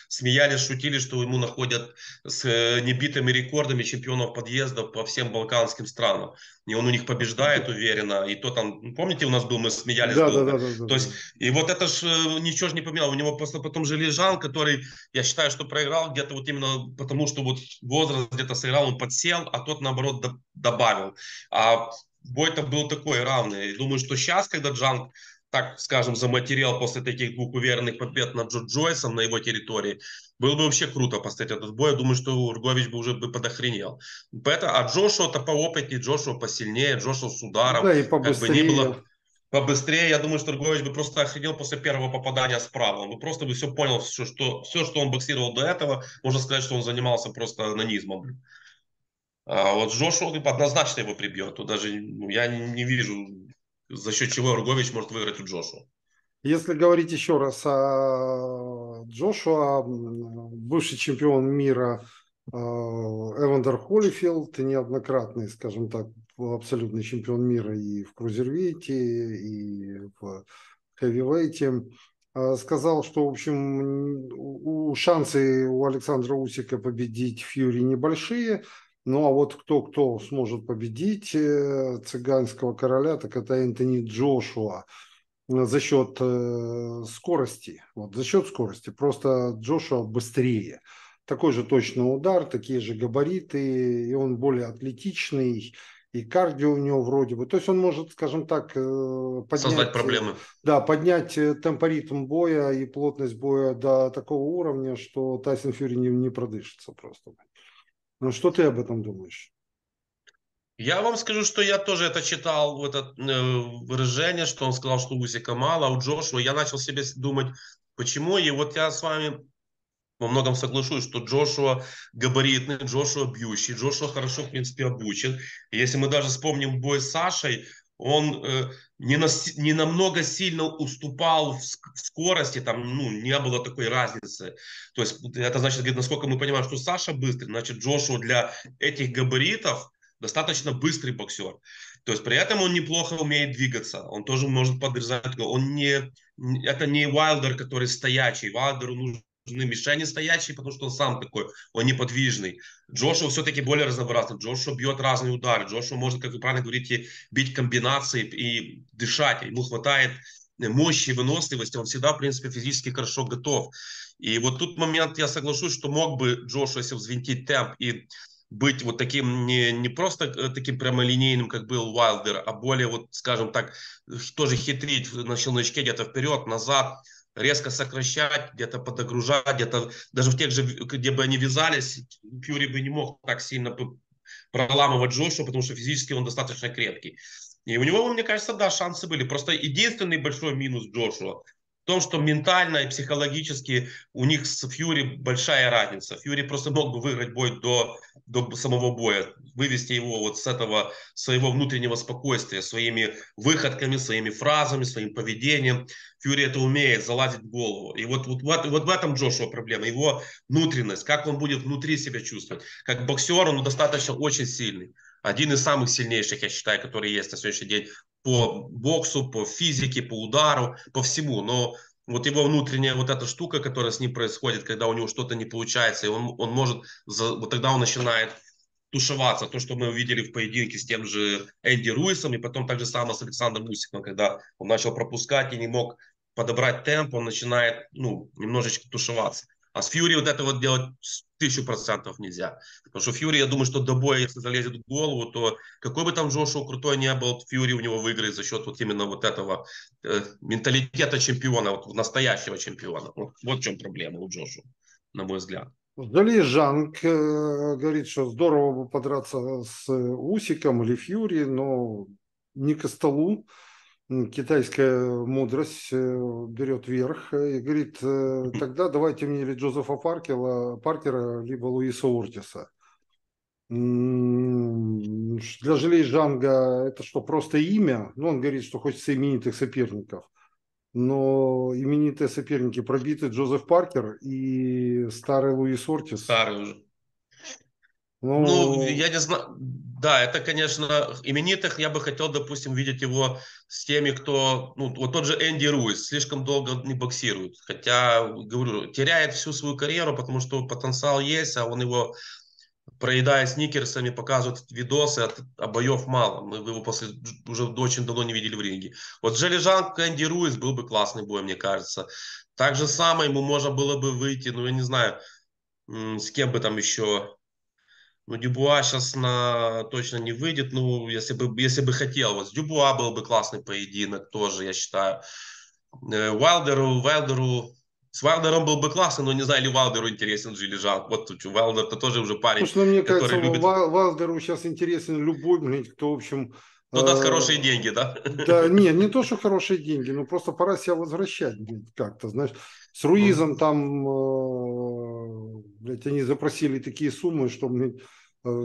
смеялись, шутили, что ему находят с небитыми рекордами чемпионов подъезда по всем балканским странам. И он у них побеждает уверенно. И то там, помните, у нас был, мы смеялись. Да, да, да, да, да. То есть, и вот это ж ничего же не поменяло. У него просто потом Жилежан, который, я считаю, что проиграл где-то вот именно потому, что вот возраст где-то сыграл, он подсел, а тот, наоборот, до- добавил. А бой-то был такой равный. Думаю, что сейчас, когда Джанг, так скажем, заматериал после таких двух уверенных побед над Джо Джойсом на его территории, было бы вообще круто поставить этот бой. Я думаю, что Ургович бы уже бы подохренел. Поэтому, а Джошуа-то поопытнее, Джошуа посильнее, Джошуа с ударом. Да, и побыстрее. Как бы ни было, побыстрее. Я думаю, что Ургович бы просто охренел после первого попадания справа. Он бы просто бы все понял, все что, все, что он боксировал до этого, можно сказать, что он занимался просто анонизмом. А вот Джошуа однозначно его прибьет. Тут даже я не, не вижу... за счет чего Ургович может выиграть у Джошуа. Если говорить еще раз о Джошуа, бывший чемпион мира Эвандер Холифилд, неоднократный, скажем так, абсолютный чемпион мира и в крузервейте, и в хэвивейте, сказал, что, в общем, у шансы у Александра Усика победить Фьюри небольшие. Ну, а вот кто-кто сможет победить цыганского короля, так это Энтони Джошуа за счет скорости. Вот, за счет скорости. Просто Джошуа быстрее. Такой же точный удар, такие же габариты, и он более атлетичный, и кардио у него вроде бы. То есть он может, скажем так, поднять, создать проблемы. Да, поднять темпоритм боя и плотность боя до такого уровня, что Тайсон Фьюри не, не продышится просто. Ну, что ты об этом думаешь? Я вам скажу, что я тоже это читал, это э, выражение, что он сказал, что Усика мало, а у Джошуа я начал себе думать, почему. И вот я с вами во многом соглашусь, что Джошуа габаритный, Джошуа бьющий, Джошуа хорошо, в принципе, обучен. Если мы даже вспомним бой с Сашей, он э, не, на, не намного сильно уступал в, в скорости, там ну, не было такой разницы. То есть это значит, насколько мы понимаем, что Саша быстрый, значит Джошуа для этих габаритов достаточно быстрый боксер. То есть при этом он неплохо умеет двигаться, он тоже может подрезать. Он не, это не Уайлдер, который стоячий, Уайлдеру нужен мишени стоячие, потому что он сам такой, он неподвижный. Джошуа все-таки более разнообразный, Джошуа бьет разные удары, Джошуа может, как вы правильно говорите, бить комбинации и дышать, ему хватает мощи, выносливости, он всегда, в принципе, физически хорошо готов. И вот тут момент, я соглашусь, что мог бы Джошуа, если взвинтить темп и быть вот таким, не, не просто таким прямолинейным, как был Уайлдер, а более, вот, скажем так, тоже хитрить на щелчке где-то вперед, назад, резко сокращать, где-то подогружать, где-то даже в тех же, где бы они вязались, Фьюри бы не мог так сильно проламывать Джошуа, потому что физически он достаточно крепкий. И у него, мне кажется, да, шансы были. Просто единственный большой минус Джошуа, том, что ментально и психологически у них с Фьюри большая разница. Фьюри просто мог бы выиграть бой до, до самого боя, вывести его вот с этого своего внутреннего спокойствия, своими выходками, своими фразами, своим поведением. Фьюри это умеет, залазить в голову. И вот, вот, вот, вот в этом Джошуа проблема, его внутренность, как он будет внутри себя чувствовать. Как боксер он достаточно очень сильный. Один из самых сильнейших, я считаю, который есть на сегодняшний день по боксу, по физике, по удару, по всему. Но вот его внутренняя вот эта штука, которая с ним происходит, когда у него что-то не получается, и он, он может, вот тогда он начинает тушеваться. То, что мы увидели в поединке с тем же Энди Руисом, и потом так же самое с Александром Усиком, когда он начал пропускать и не мог подобрать темп, он начинает, ну, немножечко тушеваться. А с Фьюри вот это вот делать тысячу процентов нельзя. Потому что Фьюри, я думаю, что до боя, если залезет в голову, то какой бы там Джошуа крутой не был, Фьюри у него выиграет за счет вот именно вот этого э, менталитета чемпиона, вот настоящего чемпиона. Вот, вот в чем проблема у Джошуа, на мой взгляд. Джилежанг э, говорит, что здорово бы подраться с Усиком или Фьюри, но не ко столу. Китайская мудрость берет верх и говорит, тогда давайте мне или Джозефа Паркера, Паркера либо Луиса Ортиса. Для Джилежанга это что, просто имя? Ну, он говорит, что хочется именитых соперников. Но именитые соперники пробиты Джозеф Паркер и старый Луис Ортис. Старый уже. Но... Ну, я не знаю... Да, это, конечно, именитых. Я бы хотел, допустим, видеть его с теми, кто... Ну, вот тот же Энди Руис слишком долго не боксирует. Хотя, говорю, теряет всю свою карьеру, потому что потенциал есть, а он его, проедая сникерсами, показывает видосы, от, а боев мало. Мы его после уже очень давно не видели в ринге. Вот Джилежанг, Энди Руис был бы классный бой, мне кажется. Так же самое ему можно было бы выйти, ну, я не знаю, с кем бы там еще... Ну, Дюбуа сейчас на... точно не выйдет, ну, если бы, если бы хотел. Вот с Дюбуа был бы классный поединок тоже, я считаю. Уайлдеру, Уайлдеру... С Уайлдером был бы классный, но не знаю, или Уайлдеру интересен Джилежанг. Вот Уайлдер-то тоже уже парень, ну, мне который кажется, любит... Уайлдеру сейчас интересен любой, блядь, кто, в общем... Ну, даст хорошие деньги, да? Да, не, не то, что хорошие деньги, но просто пора себя возвращать как-то, знаешь. С Руизом там, блядь, они запросили такие суммы, что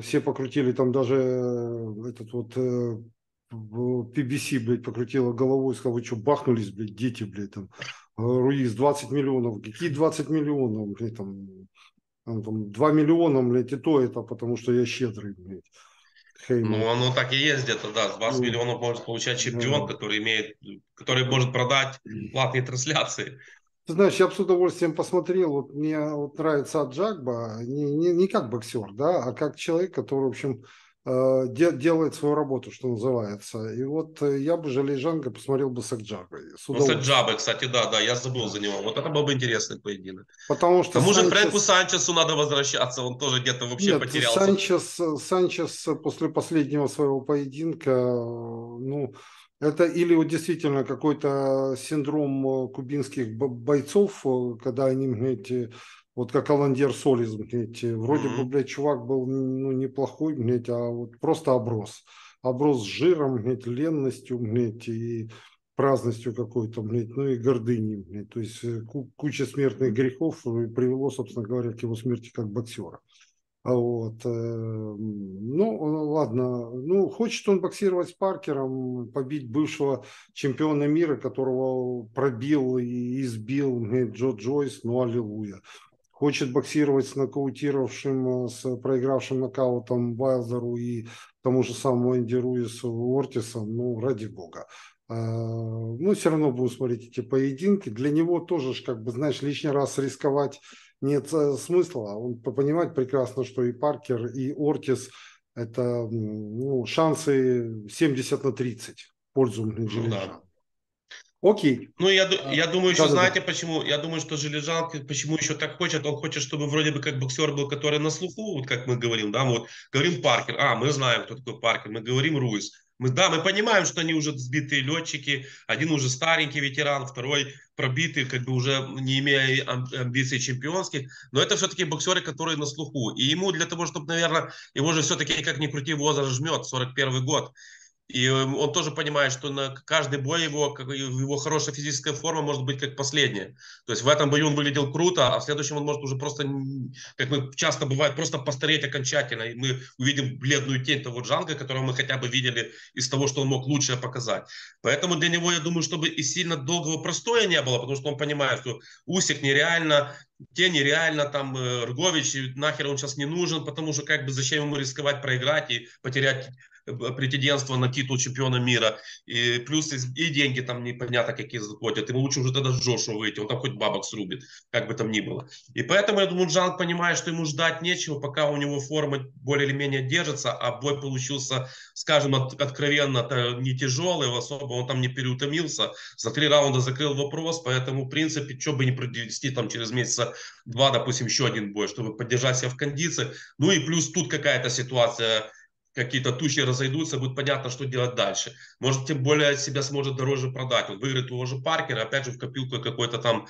все покрутили, там даже этот вот пи би си, блядь, покрутила головой, сказал, вы что, бахнулись, блядь, дети, блядь, там. Руиз, двадцать миллионов, какие двадцать миллионов, блядь, там, там два миллиона, блядь, и то это, потому что я щедрый, блядь. Хейман. Ну, оно так и есть где-то, да, двадцать миллионов может получать чемпион, который имеет, который может продать платные трансляции. Ты знаешь, я бы с удовольствием посмотрел, вот мне вот нравится Аджагба, не, не, не как боксер, да, а как человек, который, в общем, де, делает свою работу, что называется. И вот я бы Джилежанга посмотрел бы с Аджагбой. С ну, с Аджагбой, кстати, да, да, я забыл за него. Вот это был бы интересный поединок. Потому что К тому же Санчес... Фрэнку Санчесу надо возвращаться, он тоже где-то вообще Нет, потерялся. Санчес, Санчес после последнего своего поединка, ну... Это или вот действительно какой-то синдром кубинских бойцов, когда они, блядь, вот как Аландер Солис, блядь, вроде mm-hmm. бы, блядь, чувак был ну, неплохой, блядь, а вот просто оброс. Оброс с жиром, блядь, ленностью, блядь, и праздностью какой-то, блядь, ну и гордыней, блядь. То есть куча смертных грехов привело, собственно говоря, к его смерти как боксера. Вот. Ну, ладно. Ну, хочет он боксировать с Паркером, побить бывшего чемпиона мира, которого пробил и избил Джо Джойс, ну, аллилуйя. Хочет боксировать с нокаутировавшим, с проигравшим нокаутом Уайлдеру и тому же самому Энди Руису Ортисом, ну, ради бога. Ну, все равно будем смотреть эти поединки. Для него тоже, как бы, знаешь, лишний раз рисковать нет смысла. Он понимает прекрасно, что и Паркер, и Ортис – это ну, шансы семьдесят на тридцать в пользу Джилежанга. Ну, окей. Ну, я, я думаю, еще, да, знаете, да. почему? Я думаю, что Джилежанг, почему еще так хочет? Он хочет, чтобы вроде бы как боксер был, который на слуху, вот как мы говорим, да, мы вот говорим Паркер, а, мы знаем, кто такой Паркер, мы говорим Руис. Мы, да, мы понимаем, что они уже сбитые летчики, один уже старенький ветеран, второй пробитый, как бы уже не имея амбиций чемпионских, но это все-таки боксеры, которые на слуху. И ему для того, чтобы, наверное, его же все-таки как ни крути возраст жмет, сорок первый год. И он тоже понимает, что на каждый бой его, его хорошая физическая форма может быть как последняя. То есть в этом бою он выглядел круто, а в следующем он может уже просто, как мы часто бывает, просто постареть окончательно. И мы увидим бледную тень того Джанга, которого мы хотя бы видели из того, что он мог лучше показать. Поэтому для него, я думаю, чтобы и сильно долгого простоя не было, потому что он понимает, что Усик нереально, те нереально, там, Ргович, нахер он сейчас не нужен, потому что как бы зачем ему рисковать проиграть и потерять претендентство на титул чемпиона мира, и плюс и деньги там непонятно какие заходят, ему лучше уже тогда с Джошуа выйти, он там хоть бабок срубит, как бы там ни было. И поэтому, я думаю, Джанг понимает, что ему ждать нечего, пока у него форма более или менее держится, а бой получился, скажем, от, откровенно не тяжелый, особо он там не переутомился, за три раунда закрыл вопрос, поэтому, в принципе, что бы не провести там через месяца два, допустим, еще один бой, чтобы поддержать себя в кондиции, ну и плюс тут какая-то ситуация, какие-то тучи разойдутся, будет понятно, что делать дальше. Может, тем более себя сможет дороже продать. Он выиграет того же Паркера, опять же, в копилку какой-то там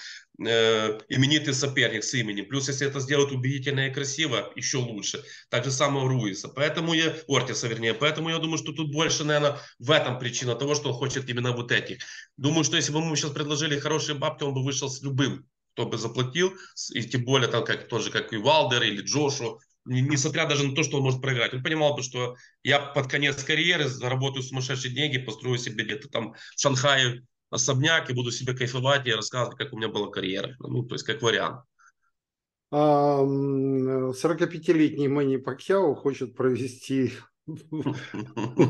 э, именитый соперник с именем. Плюс, если это сделают убедительно и красиво, еще лучше. Так же самое Руиса. Поэтому я... Ортиса, вернее. Поэтому я думаю, что тут больше, наверное, в этом причина того, что он хочет именно вот этих. Думаю, что если бы мы сейчас предложили хорошие бабки, он бы вышел с любым, кто бы заплатил. И тем более, там, как, тоже как и Уайлдер или Джошуа. Несмотря даже на то, что он может проиграть. Он понимал бы, что я под конец карьеры заработаю сумасшедшие деньги, построю себе где-то там в Шанхае особняк и буду себе кайфовать и рассказывать, как у меня была карьера. Ну, то есть, как вариант. сорокапятилетний Мэни Пакьяо хочет провести,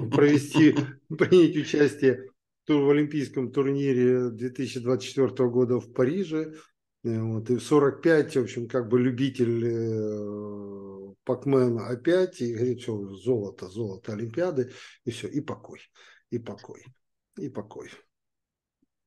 провести, принять участие в Олимпийском турнире две тысячи двадцать четвёртого года в Париже. Вот, и в сорок пять, в общем, как бы любитель э, Пакмена опять, и говорит, все, золото, золото Олимпиады, и все, и покой, и покой, и покой.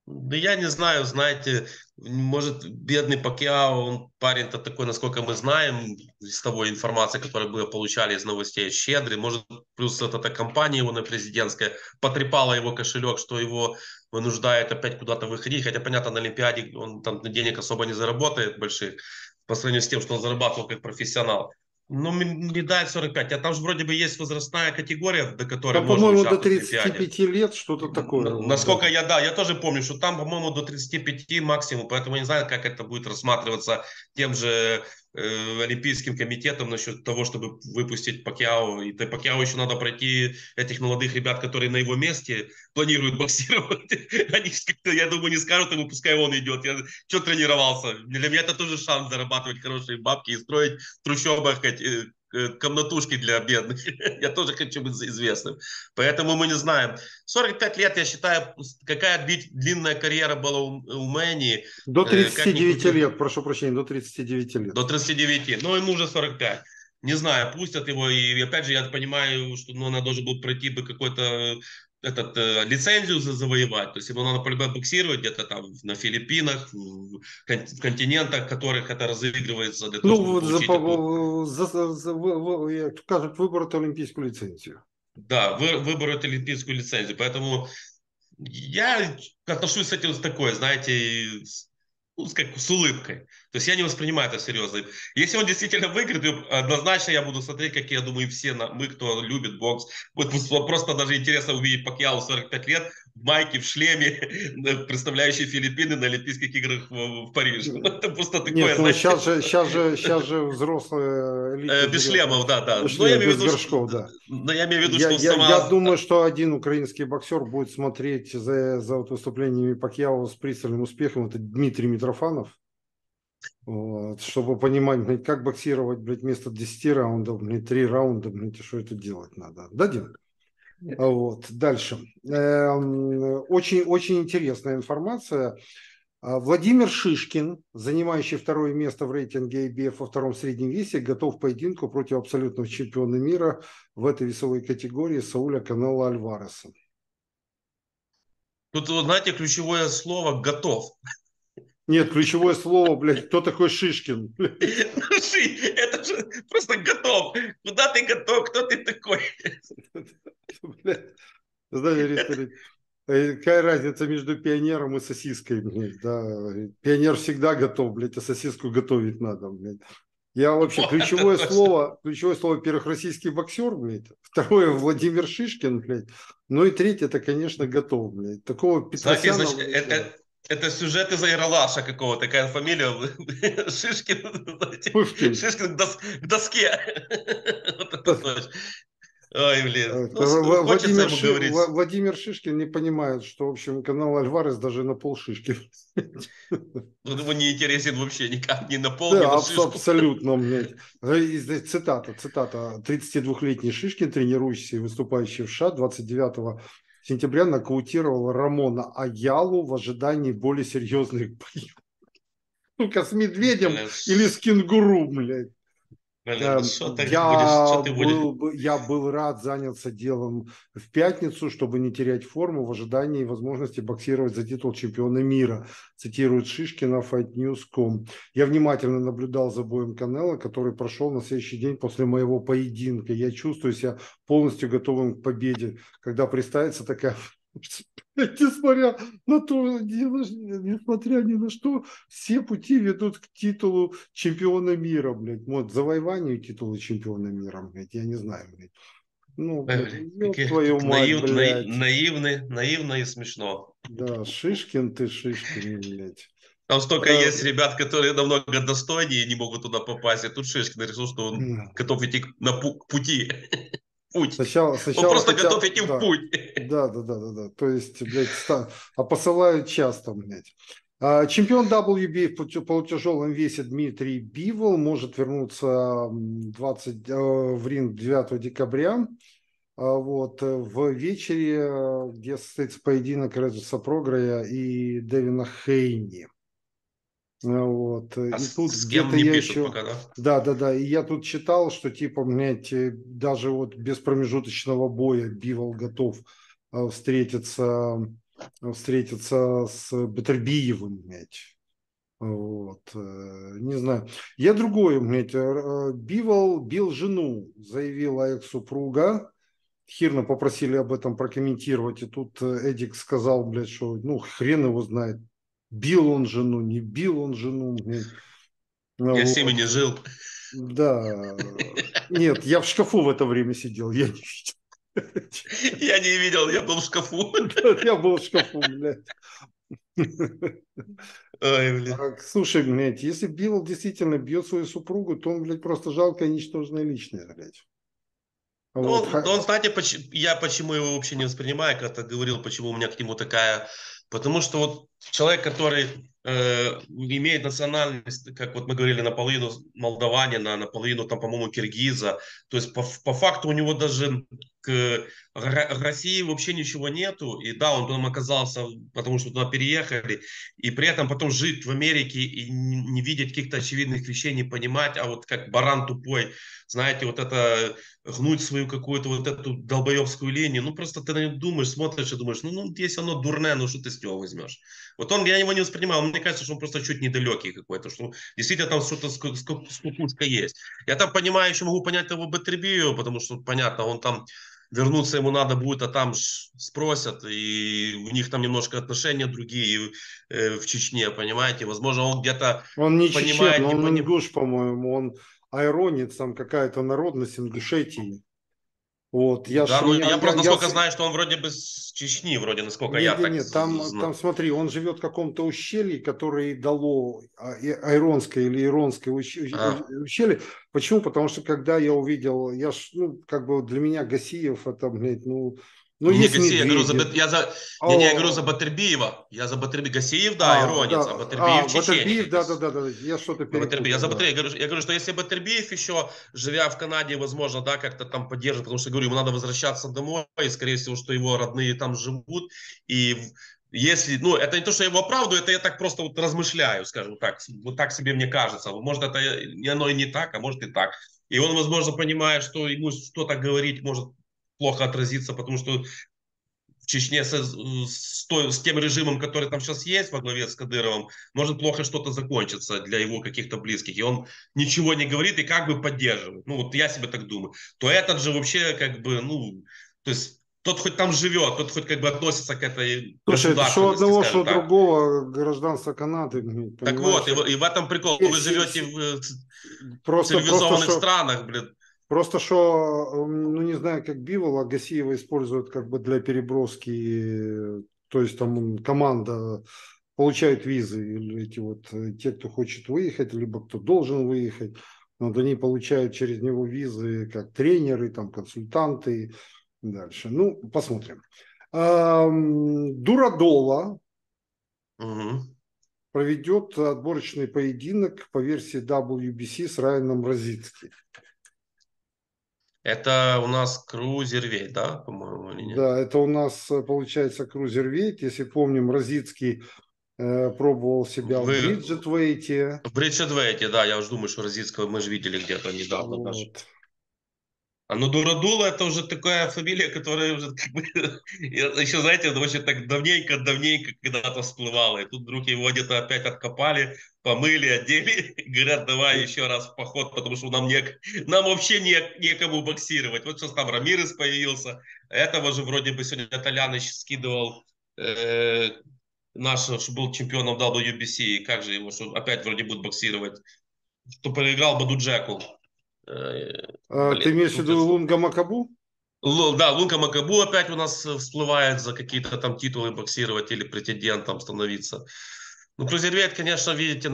Да я не знаю, знаете, может, бедный Пакьяо, он парень-то такой, насколько мы знаем, из того информации, которую мы получали из новостей, щедрый, может, плюс вот эта компания его на президентская потрепала его кошелек, что его вынуждает опять куда-то выходить, хотя, понятно, на Олимпиаде он там денег особо не заработает больших, по сравнению с тем, что он зарабатывал как профессионал. Ну, не дай сорок пять, а там же вроде бы есть возрастная категория, до которой да, можно участвовать. По-моему, до тридцати пяти лет, что-то такое. Насколько я, да, я тоже помню, что там, по-моему, до тридцати пяти максимум, поэтому я не знаю, как это будет рассматриваться тем же э, Олимпийским комитетом насчет того, чтобы выпустить Пакьяо. И Пакьяо еще надо пройти этих молодых ребят, которые на его месте планируют боксировать. Они, я думаю, не скажут ему, пускай он идет. Я что тренировался? Для меня это тоже шанс зарабатывать хорошие бабки и строить в трущобах комнатушки для бедных. Я тоже хочу быть известным. Поэтому мы не знаем. сорок пять лет, я считаю, какая длинная карьера была у, у Мэни. До тридцати девяти как... лет, прошу прощения, до тридцати девяти лет. До тридцати девяти, но ему уже сорок пять. Не знаю, пустят его. И опять же, я понимаю, что ну, он должен был пройти бы какой-то этот, э, лицензию завоевать, то есть ему надо полюбить боксировать где-то там на Филиппинах, в, кон- в континентах, которых это разыгрывается. Для ну, того, вот за, такую... за, за, за, вы, скажут, выборят олимпийскую лицензию. Да, вы, выборят олимпийскую лицензию, поэтому я отношусь с этим с такой, знаете, с, ну, с, как, с улыбкой, то есть я не воспринимаю это серьезно. Если он действительно выиграет, однозначно я буду смотреть, как я думаю, все мы, кто любит бокс, будет просто даже интересно увидеть Пакьяо в сорок пять лет в майке, в шлеме, представляющий Филиппины на Олимпийских играх в Париже. Это просто такое. Нет, ну, сейчас, же, сейчас, же, сейчас же взрослые элиты. Без шлемов, да, да. Без, но я без виду, горшков, что, да. Но я имею в виду, я, что я, сама... я думаю, что один украинский боксер будет смотреть за, за вот выступлениями Пакьяо с пристальным успехом. Это Дмитрий Митрофанов. Вот, чтобы понимать, блядь, как боксировать, блядь, вместо десяти раундов, блядь, три раунда, блядь, и что это делать надо. Да, Дим? Вот, дальше. Очень-очень интересная информация. Владимир Шишкин, занимающий второе место в рейтинге эй би эф во втором среднем весе, готов к поединку против абсолютного чемпиона мира в этой весовой категории Сауля Канало Альвареса. Тут, знаете, ключевое слово «готов». Нет, ключевое слово, блядь, кто такой Шишкин? Это же просто готов. Куда ты готов? Кто ты такой? Знаешь, какая разница между пионером и сосиской, блядь, да? Пионер всегда готов, блядь, а сосиску готовить надо, блядь. Я вообще, ключевое слово, ключевое слово, во-первых, российский боксер, блядь, второе, Владимир Шишкин, блядь, ну и третье, это, конечно, Готов, блядь, такого Петросяна. Это сюжет из Айралаша какого-то, такая фамилия, Шишкин, знаете, Шишкин к доске. Ой, блин, хочется ему говорить. Владимир Шишкин не понимает, что, в общем, канал Альварес даже на пол шишки. Он ему не интересен вообще никак, ни на пол, ни на шишку. Абсолютно, блядь. Цитата, цитата. тридцатидвухлетний Шишкин, тренирующийся и выступающий в США двадцать девятого сентября нокаутировал Рамона Аялу в ожидании более серьезных боев. Ну-ка, с медведем или с кенгуру, блядь. Блин, что ты я, будешь, что ты был, я был рад заняться делом в пятницу, чтобы не терять форму в ожидании возможности боксировать за титул чемпиона мира, цитирует Шишкина файт ньюс точка ком. Я внимательно наблюдал за боем Канело, который прошел на следующий день после моего поединка. Я чувствую себя полностью готовым к победе, когда представится такая... Несмотря на то, несмотря ни на что, все пути ведут к титулу чемпиона мира, блядь. Вот, завоеванию титула чемпиона мира, блядь, я не знаю, блядь. Ну, блядь, блядь, твою мать, наив, блядь. Наивный, наивно и смешно. Да, Шишкин ты, Шишкин, блядь. Там столько а... есть ребят, которые намного достойнее и не могут туда попасть, а тут Шишкин решил, что он да. готов идти на пу- пути. Путь. Сначала, сначала Он просто хотя... готов идти да. в путь. Да, да, да, да, да. То есть, блядь, ста... а посылают часто, блядь. А, чемпион дабл ю би в полутяжелом весе Дмитрий Бивол может вернуться двадцатого в ринг девятого декабря. А, вот, в вечере, где состоится поединок Реджеса Програя и Дэвина Хейни. Вот. А и с, тут с кем не пишут еще... пока, да? Да, да, да. И я тут читал, что типа, блядь, даже вот без промежуточного боя Бивол готов встретиться, встретиться с Бетербиевым, блядь. Вот. Не знаю. Я другое, блядь. Бивол бил жену, заявила экс-супруга. Хирно попросили об этом прокомментировать. И тут Эдик сказал, блядь, что ну хрен его знает. Бил он жену, не бил он жену. Ну, я с ними вот. Не жил. Да. Нет, я в шкафу в это время сидел, я не видел. Я не видел, я был в шкафу. Я был в шкафу, блядь. Ой, блядь. Слушай, блядь, если Бивол действительно бьет свою супругу, то он, блядь, просто жалкая, ничтожная личность, блядь. Вот. Он, он, кстати, я почему его вообще не воспринимаю, когда говорил, почему у меня к нему такая... Потому что вот человек, который э, имеет национальность, как вот мы говорили, наполовину молдаванина, наполовину, там, по-моему, киргиза, то есть по, по факту у него даже к России вообще ничего нету, и да, он там оказался, потому что туда переехали, и при этом потом жить в Америке и не видеть каких-то очевидных вещей, не понимать, а вот как баран тупой, знаете, вот это, гнуть свою какую-то вот эту долбоебскую линию, ну просто ты думаешь, смотришь и думаешь, ну, ну если оно дурное, ну что ты с него возьмешь? Вот он, я его не воспринимал, мне кажется, что он просто чуть недалекий какой-то, что действительно там что-то скукушка есть. Я там понимаю, еще могу понять его Бетербиева, потому что, понятно, он там... Вернуться ему надо будет, а там спросят, и у них там немножко отношения другие э, в Чечне, понимаете? Возможно, он где-то он не понимает... Чечен, он не ингуш, по-моему, он айронец, там какая-то народность ингушетии. Вот, я, да, ш... ну, я, я просто я, сколько я... знаю, что он вроде бы с Чечни, вроде, насколько нет, я нет, так нет, там, знаю. Там, смотри, он живет в каком-то ущелье, которое дало айронское или иронское ущелье. Почему? Потому что, когда я увидел, я ж, ну, как бы для меня Гасиев, это, блядь, ну... Ну, не Гасиев, я говорю за, я за... А, не, не, я говорю за Батербиева. Я за Батербиев. Гасиев, да, а, иронец, да. а Батербиев а, чеченец. Батербиев, да-да-да, я что-то перепутал. Я за Батербиев. Я говорю, я говорю, что если Батербиев еще, живя в Канаде, возможно, да, как-то там поддержит, потому что, говорю, ему надо возвращаться домой, и, скорее всего, что его родные там живут, и... Если, ну, это не то, что я его оправдываю, это я так просто вот размышляю, скажем так, вот так себе мне кажется. Может, это оно и не так, а может и так. И он, возможно, понимает, что ему что-то говорить может плохо отразиться, потому что в Чечне с, с, той, с тем режимом, который там сейчас есть во главе с Кадыровым, может плохо что-то закончиться для его каких-то близких. И он ничего не говорит и как бы поддерживает. Ну, вот я себе так думаю. То этот же вообще как бы, ну, то есть... тот хоть там живет, тот хоть как бы относится к этой государственности. Слушай, одного, что так. другого гражданства Канады. Понимаешь? Так вот, и, и в этом прикол. Вы живете в просто, цивилизованных просто, странах, шо, блин. Просто что, ну не знаю, как Бивол, а Гасиева используют как бы для переброски, то есть там команда получает визы, эти вот, те, кто хочет выехать, либо кто должен выехать, но они получают через него визы как тренеры, там консультанты. Дальше. Ну, посмотрим. Дурадола угу. проведет отборочный поединок по версии дабл ю би си с Райаном Розитским. Это у нас крузервейт, да, по-моему, или нет? Да, это у нас, получается, крузервейт. Если помним, Розитский э, пробовал себя Вы... в бриджетвейте. В бриджетвейте, да. Я уж думаю, что Розитского мы же видели где-то недавно вот. даже. А ну Дурадула это уже такая фамилия, которая уже как бы, еще, знаете, очень так давненько-давненько когда-то всплывала. И тут вдруг его где-то опять откопали, помыли, одели. И говорят, давай еще раз в поход, потому что нам, не, нам вообще не, некому боксировать. Вот сейчас там Рамирес появился. Этого же вроде бы сегодня Толяныч скидывал э, нашего, что был чемпионом дабл ю би си. И как же его, что опять вроде будет боксировать. Что проиграл Баду Джеку. А, блин, ты имеешь в виду Лунга Макабу? Л, да, Лунга Макабу опять у нас всплывает за какие-то там титулы боксировать или претендентом становиться. Ну, крузервейт, конечно, видите,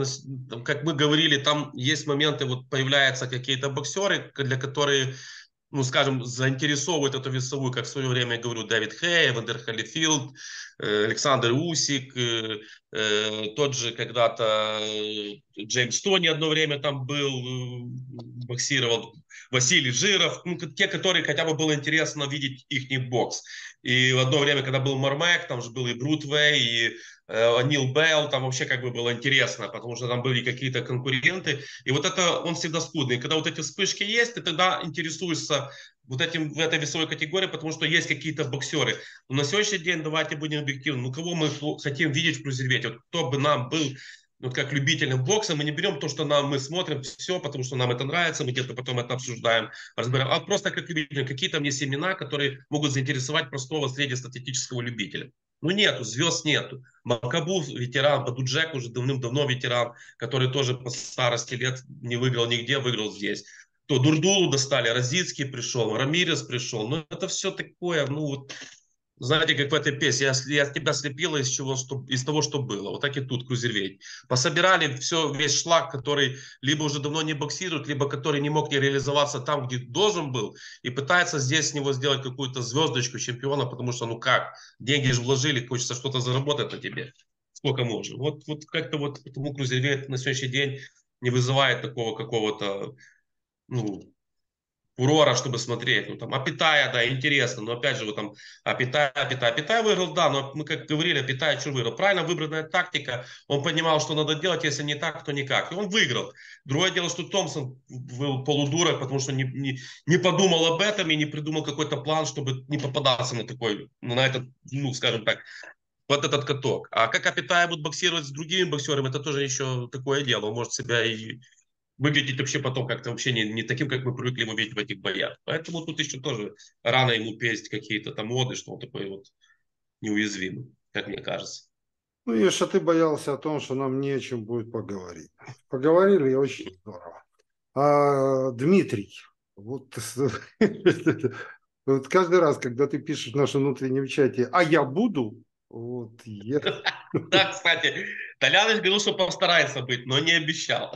как мы говорили, там есть моменты, вот появляются какие-то боксеры, для которых, ну, скажем, заинтересовывают эту весовую, как в свое время, я говорю, Дэвид Хэй, Эвандер Холифилд, Александр Усик, тот же когда-то Джеймс Тони одно время там был, боксировал, Василий Жиров, ну, те, которые хотя бы было интересно видеть их бокс. И в одно время, когда был Мармек, там же был и Брутвей, и Нил Белл, там вообще как бы было интересно, потому что там были какие-то конкуренты, и вот это он всегда скудный. Когда вот эти вспышки есть, ты тогда интересуешься вот этим в этой весовой категории, потому что есть какие-то боксеры. Но на сегодняшний день давайте будем объективны. Ну кого мы хотим видеть в крузервейте? Вот кто бы нам был, вот как любителям бокса, мы не берем то, что нам мы смотрим все, потому что нам это нравится, мы где-то потом это обсуждаем, разбираем, а просто как любителям. Какие там есть имена, которые могут заинтересовать простого среднестатистического любителя? Ну нету, звезд нету. Макабу ветеран, Бадуджек уже давным-давно ветеран, который тоже по старости лет не выиграл нигде, выиграл здесь. То Дурдулу достали, Розицкий пришел, Рамирес пришел. Ну это все такое, ну вот, знаете, как в этой песне, я, я тебя слепила из, чего, что, из того, что было. Вот так и тут крузервейт. Пособирали все, весь шлак, который либо уже давно не боксирует, либо который не мог не реализоваться там, где должен был, и пытается здесь с него сделать какую-то звездочку чемпиона, потому что, ну как, деньги же вложили, хочется что-то заработать на тебе, сколько можно. Вот, вот как-то вот потому крузервейт на сегодняшний день не вызывает такого какого-то, ну... фурора, чтобы смотреть. Ну, там, Апитая, да, интересно, но опять же, вот там, Апитая, Апитая, Апитая выиграл, да, но мы, как говорили, Апитая что выиграл? Правильно выбранная тактика, он понимал, что надо делать, если не так, то никак, и он выиграл. Другое дело, что Томпсон был полудурок, потому что не, не, не подумал об этом и не придумал какой-то план, чтобы не попадаться на такой, на этот, ну, скажем так, вот этот каток. А как Апитая будет боксировать с другими боксерами, это тоже еще такое дело, он может себя и... выглядит вообще потом как-то вообще не, не таким, как мы привыкли ему видеть в этих боях. Поэтому тут еще тоже рано ему песть какие-то там моды, что он такой вот неуязвимый, как мне кажется. Ну, Иша, ты боялся о том, что нам не о чем будет поговорить. Поговорили, и очень здорово. А, Дмитрий, вот, вот каждый раз, когда ты пишешь в нашем внутреннем чате, а я буду, вот я... Да, кстати, Толяныч говорил, что постарается быть, но не обещал.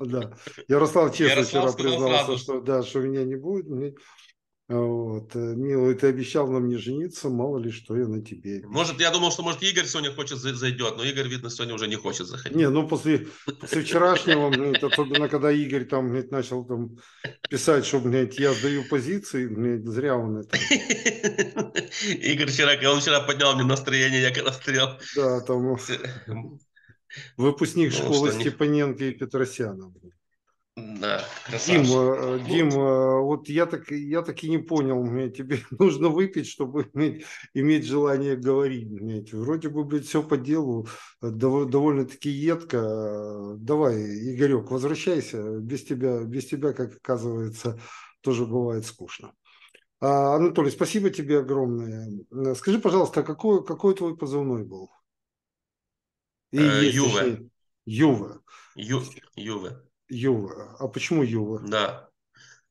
Да. Ярослав честно Ярослав вчера признался, что, да, что меня не будет. Мне... Вот. Милый, ты обещал на мне жениться, мало ли что я на тебе. Может, я думал, что может Игорь сегодня хочет зайдет, но Игорь, видно, сегодня уже не хочет заходить. Не, ну после, после вчерашнего, особенно когда Игорь там начал там писать, что я сдаю позиции, зря он это. Игорь вчера, он вчера поднял мне настроение, я когда стрелял. Да, там выпускник школы Степаненко и Петросяна. Да, Дима, Дима, вот я так, я так и не понял, мне, тебе нужно выпить, чтобы иметь, иметь желание говорить. Мне. Вроде бы, блядь, все по делу, дов, довольно-таки едко. Давай, Игорек, возвращайся, без тебя, без тебя, как оказывается, тоже бывает скучно. Анатолий, спасибо тебе огромное. Скажи, пожалуйста, какой, какой твой позывной был? И э, Юве. Юве. Ю, Юве. Юве. А почему Юве? Да.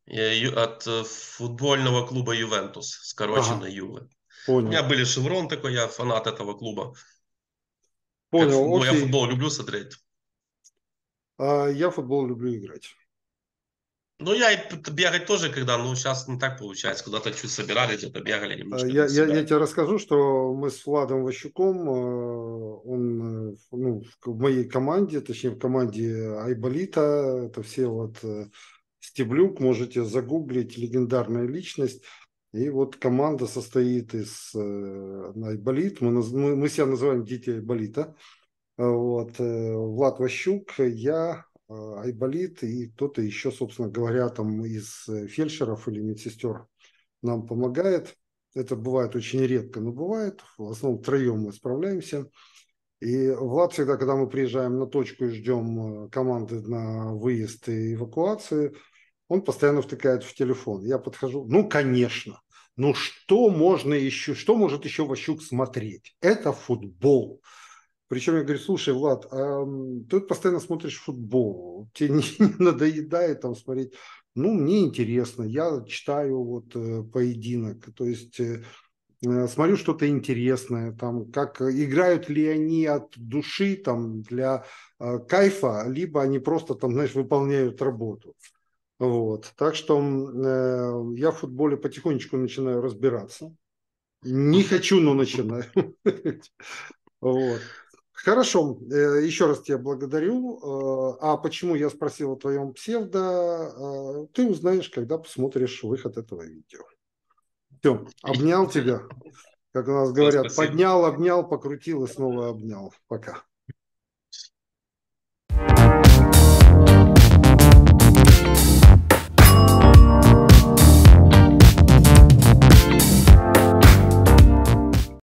От футбольного клуба Ювентус, скорочено ага. Юве. Понял. У меня были шеврон такой, я фанат этого клуба. Понял. Как, ну, я футбол люблю смотреть. А я футбол люблю играть. Ну, я и бегать тоже, когда, ну, сейчас не так получается. Куда-то чуть собирали, где-то бегали. Немножко, я, я, я тебе расскажу, что мы с Владом Ващуком, он ну, в моей команде, точнее, в команде Айболита, это все вот Стеблюк, можете загуглить, легендарная личность. И вот команда состоит из Айболит, мы, мы, мы себя называем «Дети Айболита». Вот, Влад Ващук, я... Айболит и кто-то еще, собственно говоря, там из фельдшеров или медсестер нам помогает. Это бывает очень редко, но бывает. В основном втроем мы справляемся. И Влад всегда, когда мы приезжаем на точку и ждем команды на выезд и эвакуацию, он постоянно втыкает в телефон. Я подхожу, ну, конечно, ну что можно еще, что может еще Ващук смотреть? Это футбол. Причем я говорю, слушай, Влад, а ты постоянно смотришь футбол, тебе не надоедает там смотреть. Ну, мне интересно, я читаю вот поединок, то есть смотрю что-то интересное, там, как играют ли они от души там для кайфа, либо они просто там, знаешь, выполняют работу. Вот, так что я в футболе потихонечку начинаю разбираться. Не хочу, но начинаю. Вот. Хорошо, еще раз тебя благодарю. А почему я спросил о твоем псевдо, ты узнаешь, когда посмотришь выход этого видео. Все, обнял тебя, как у нас говорят, поднял, обнял, покрутил и снова обнял. Пока.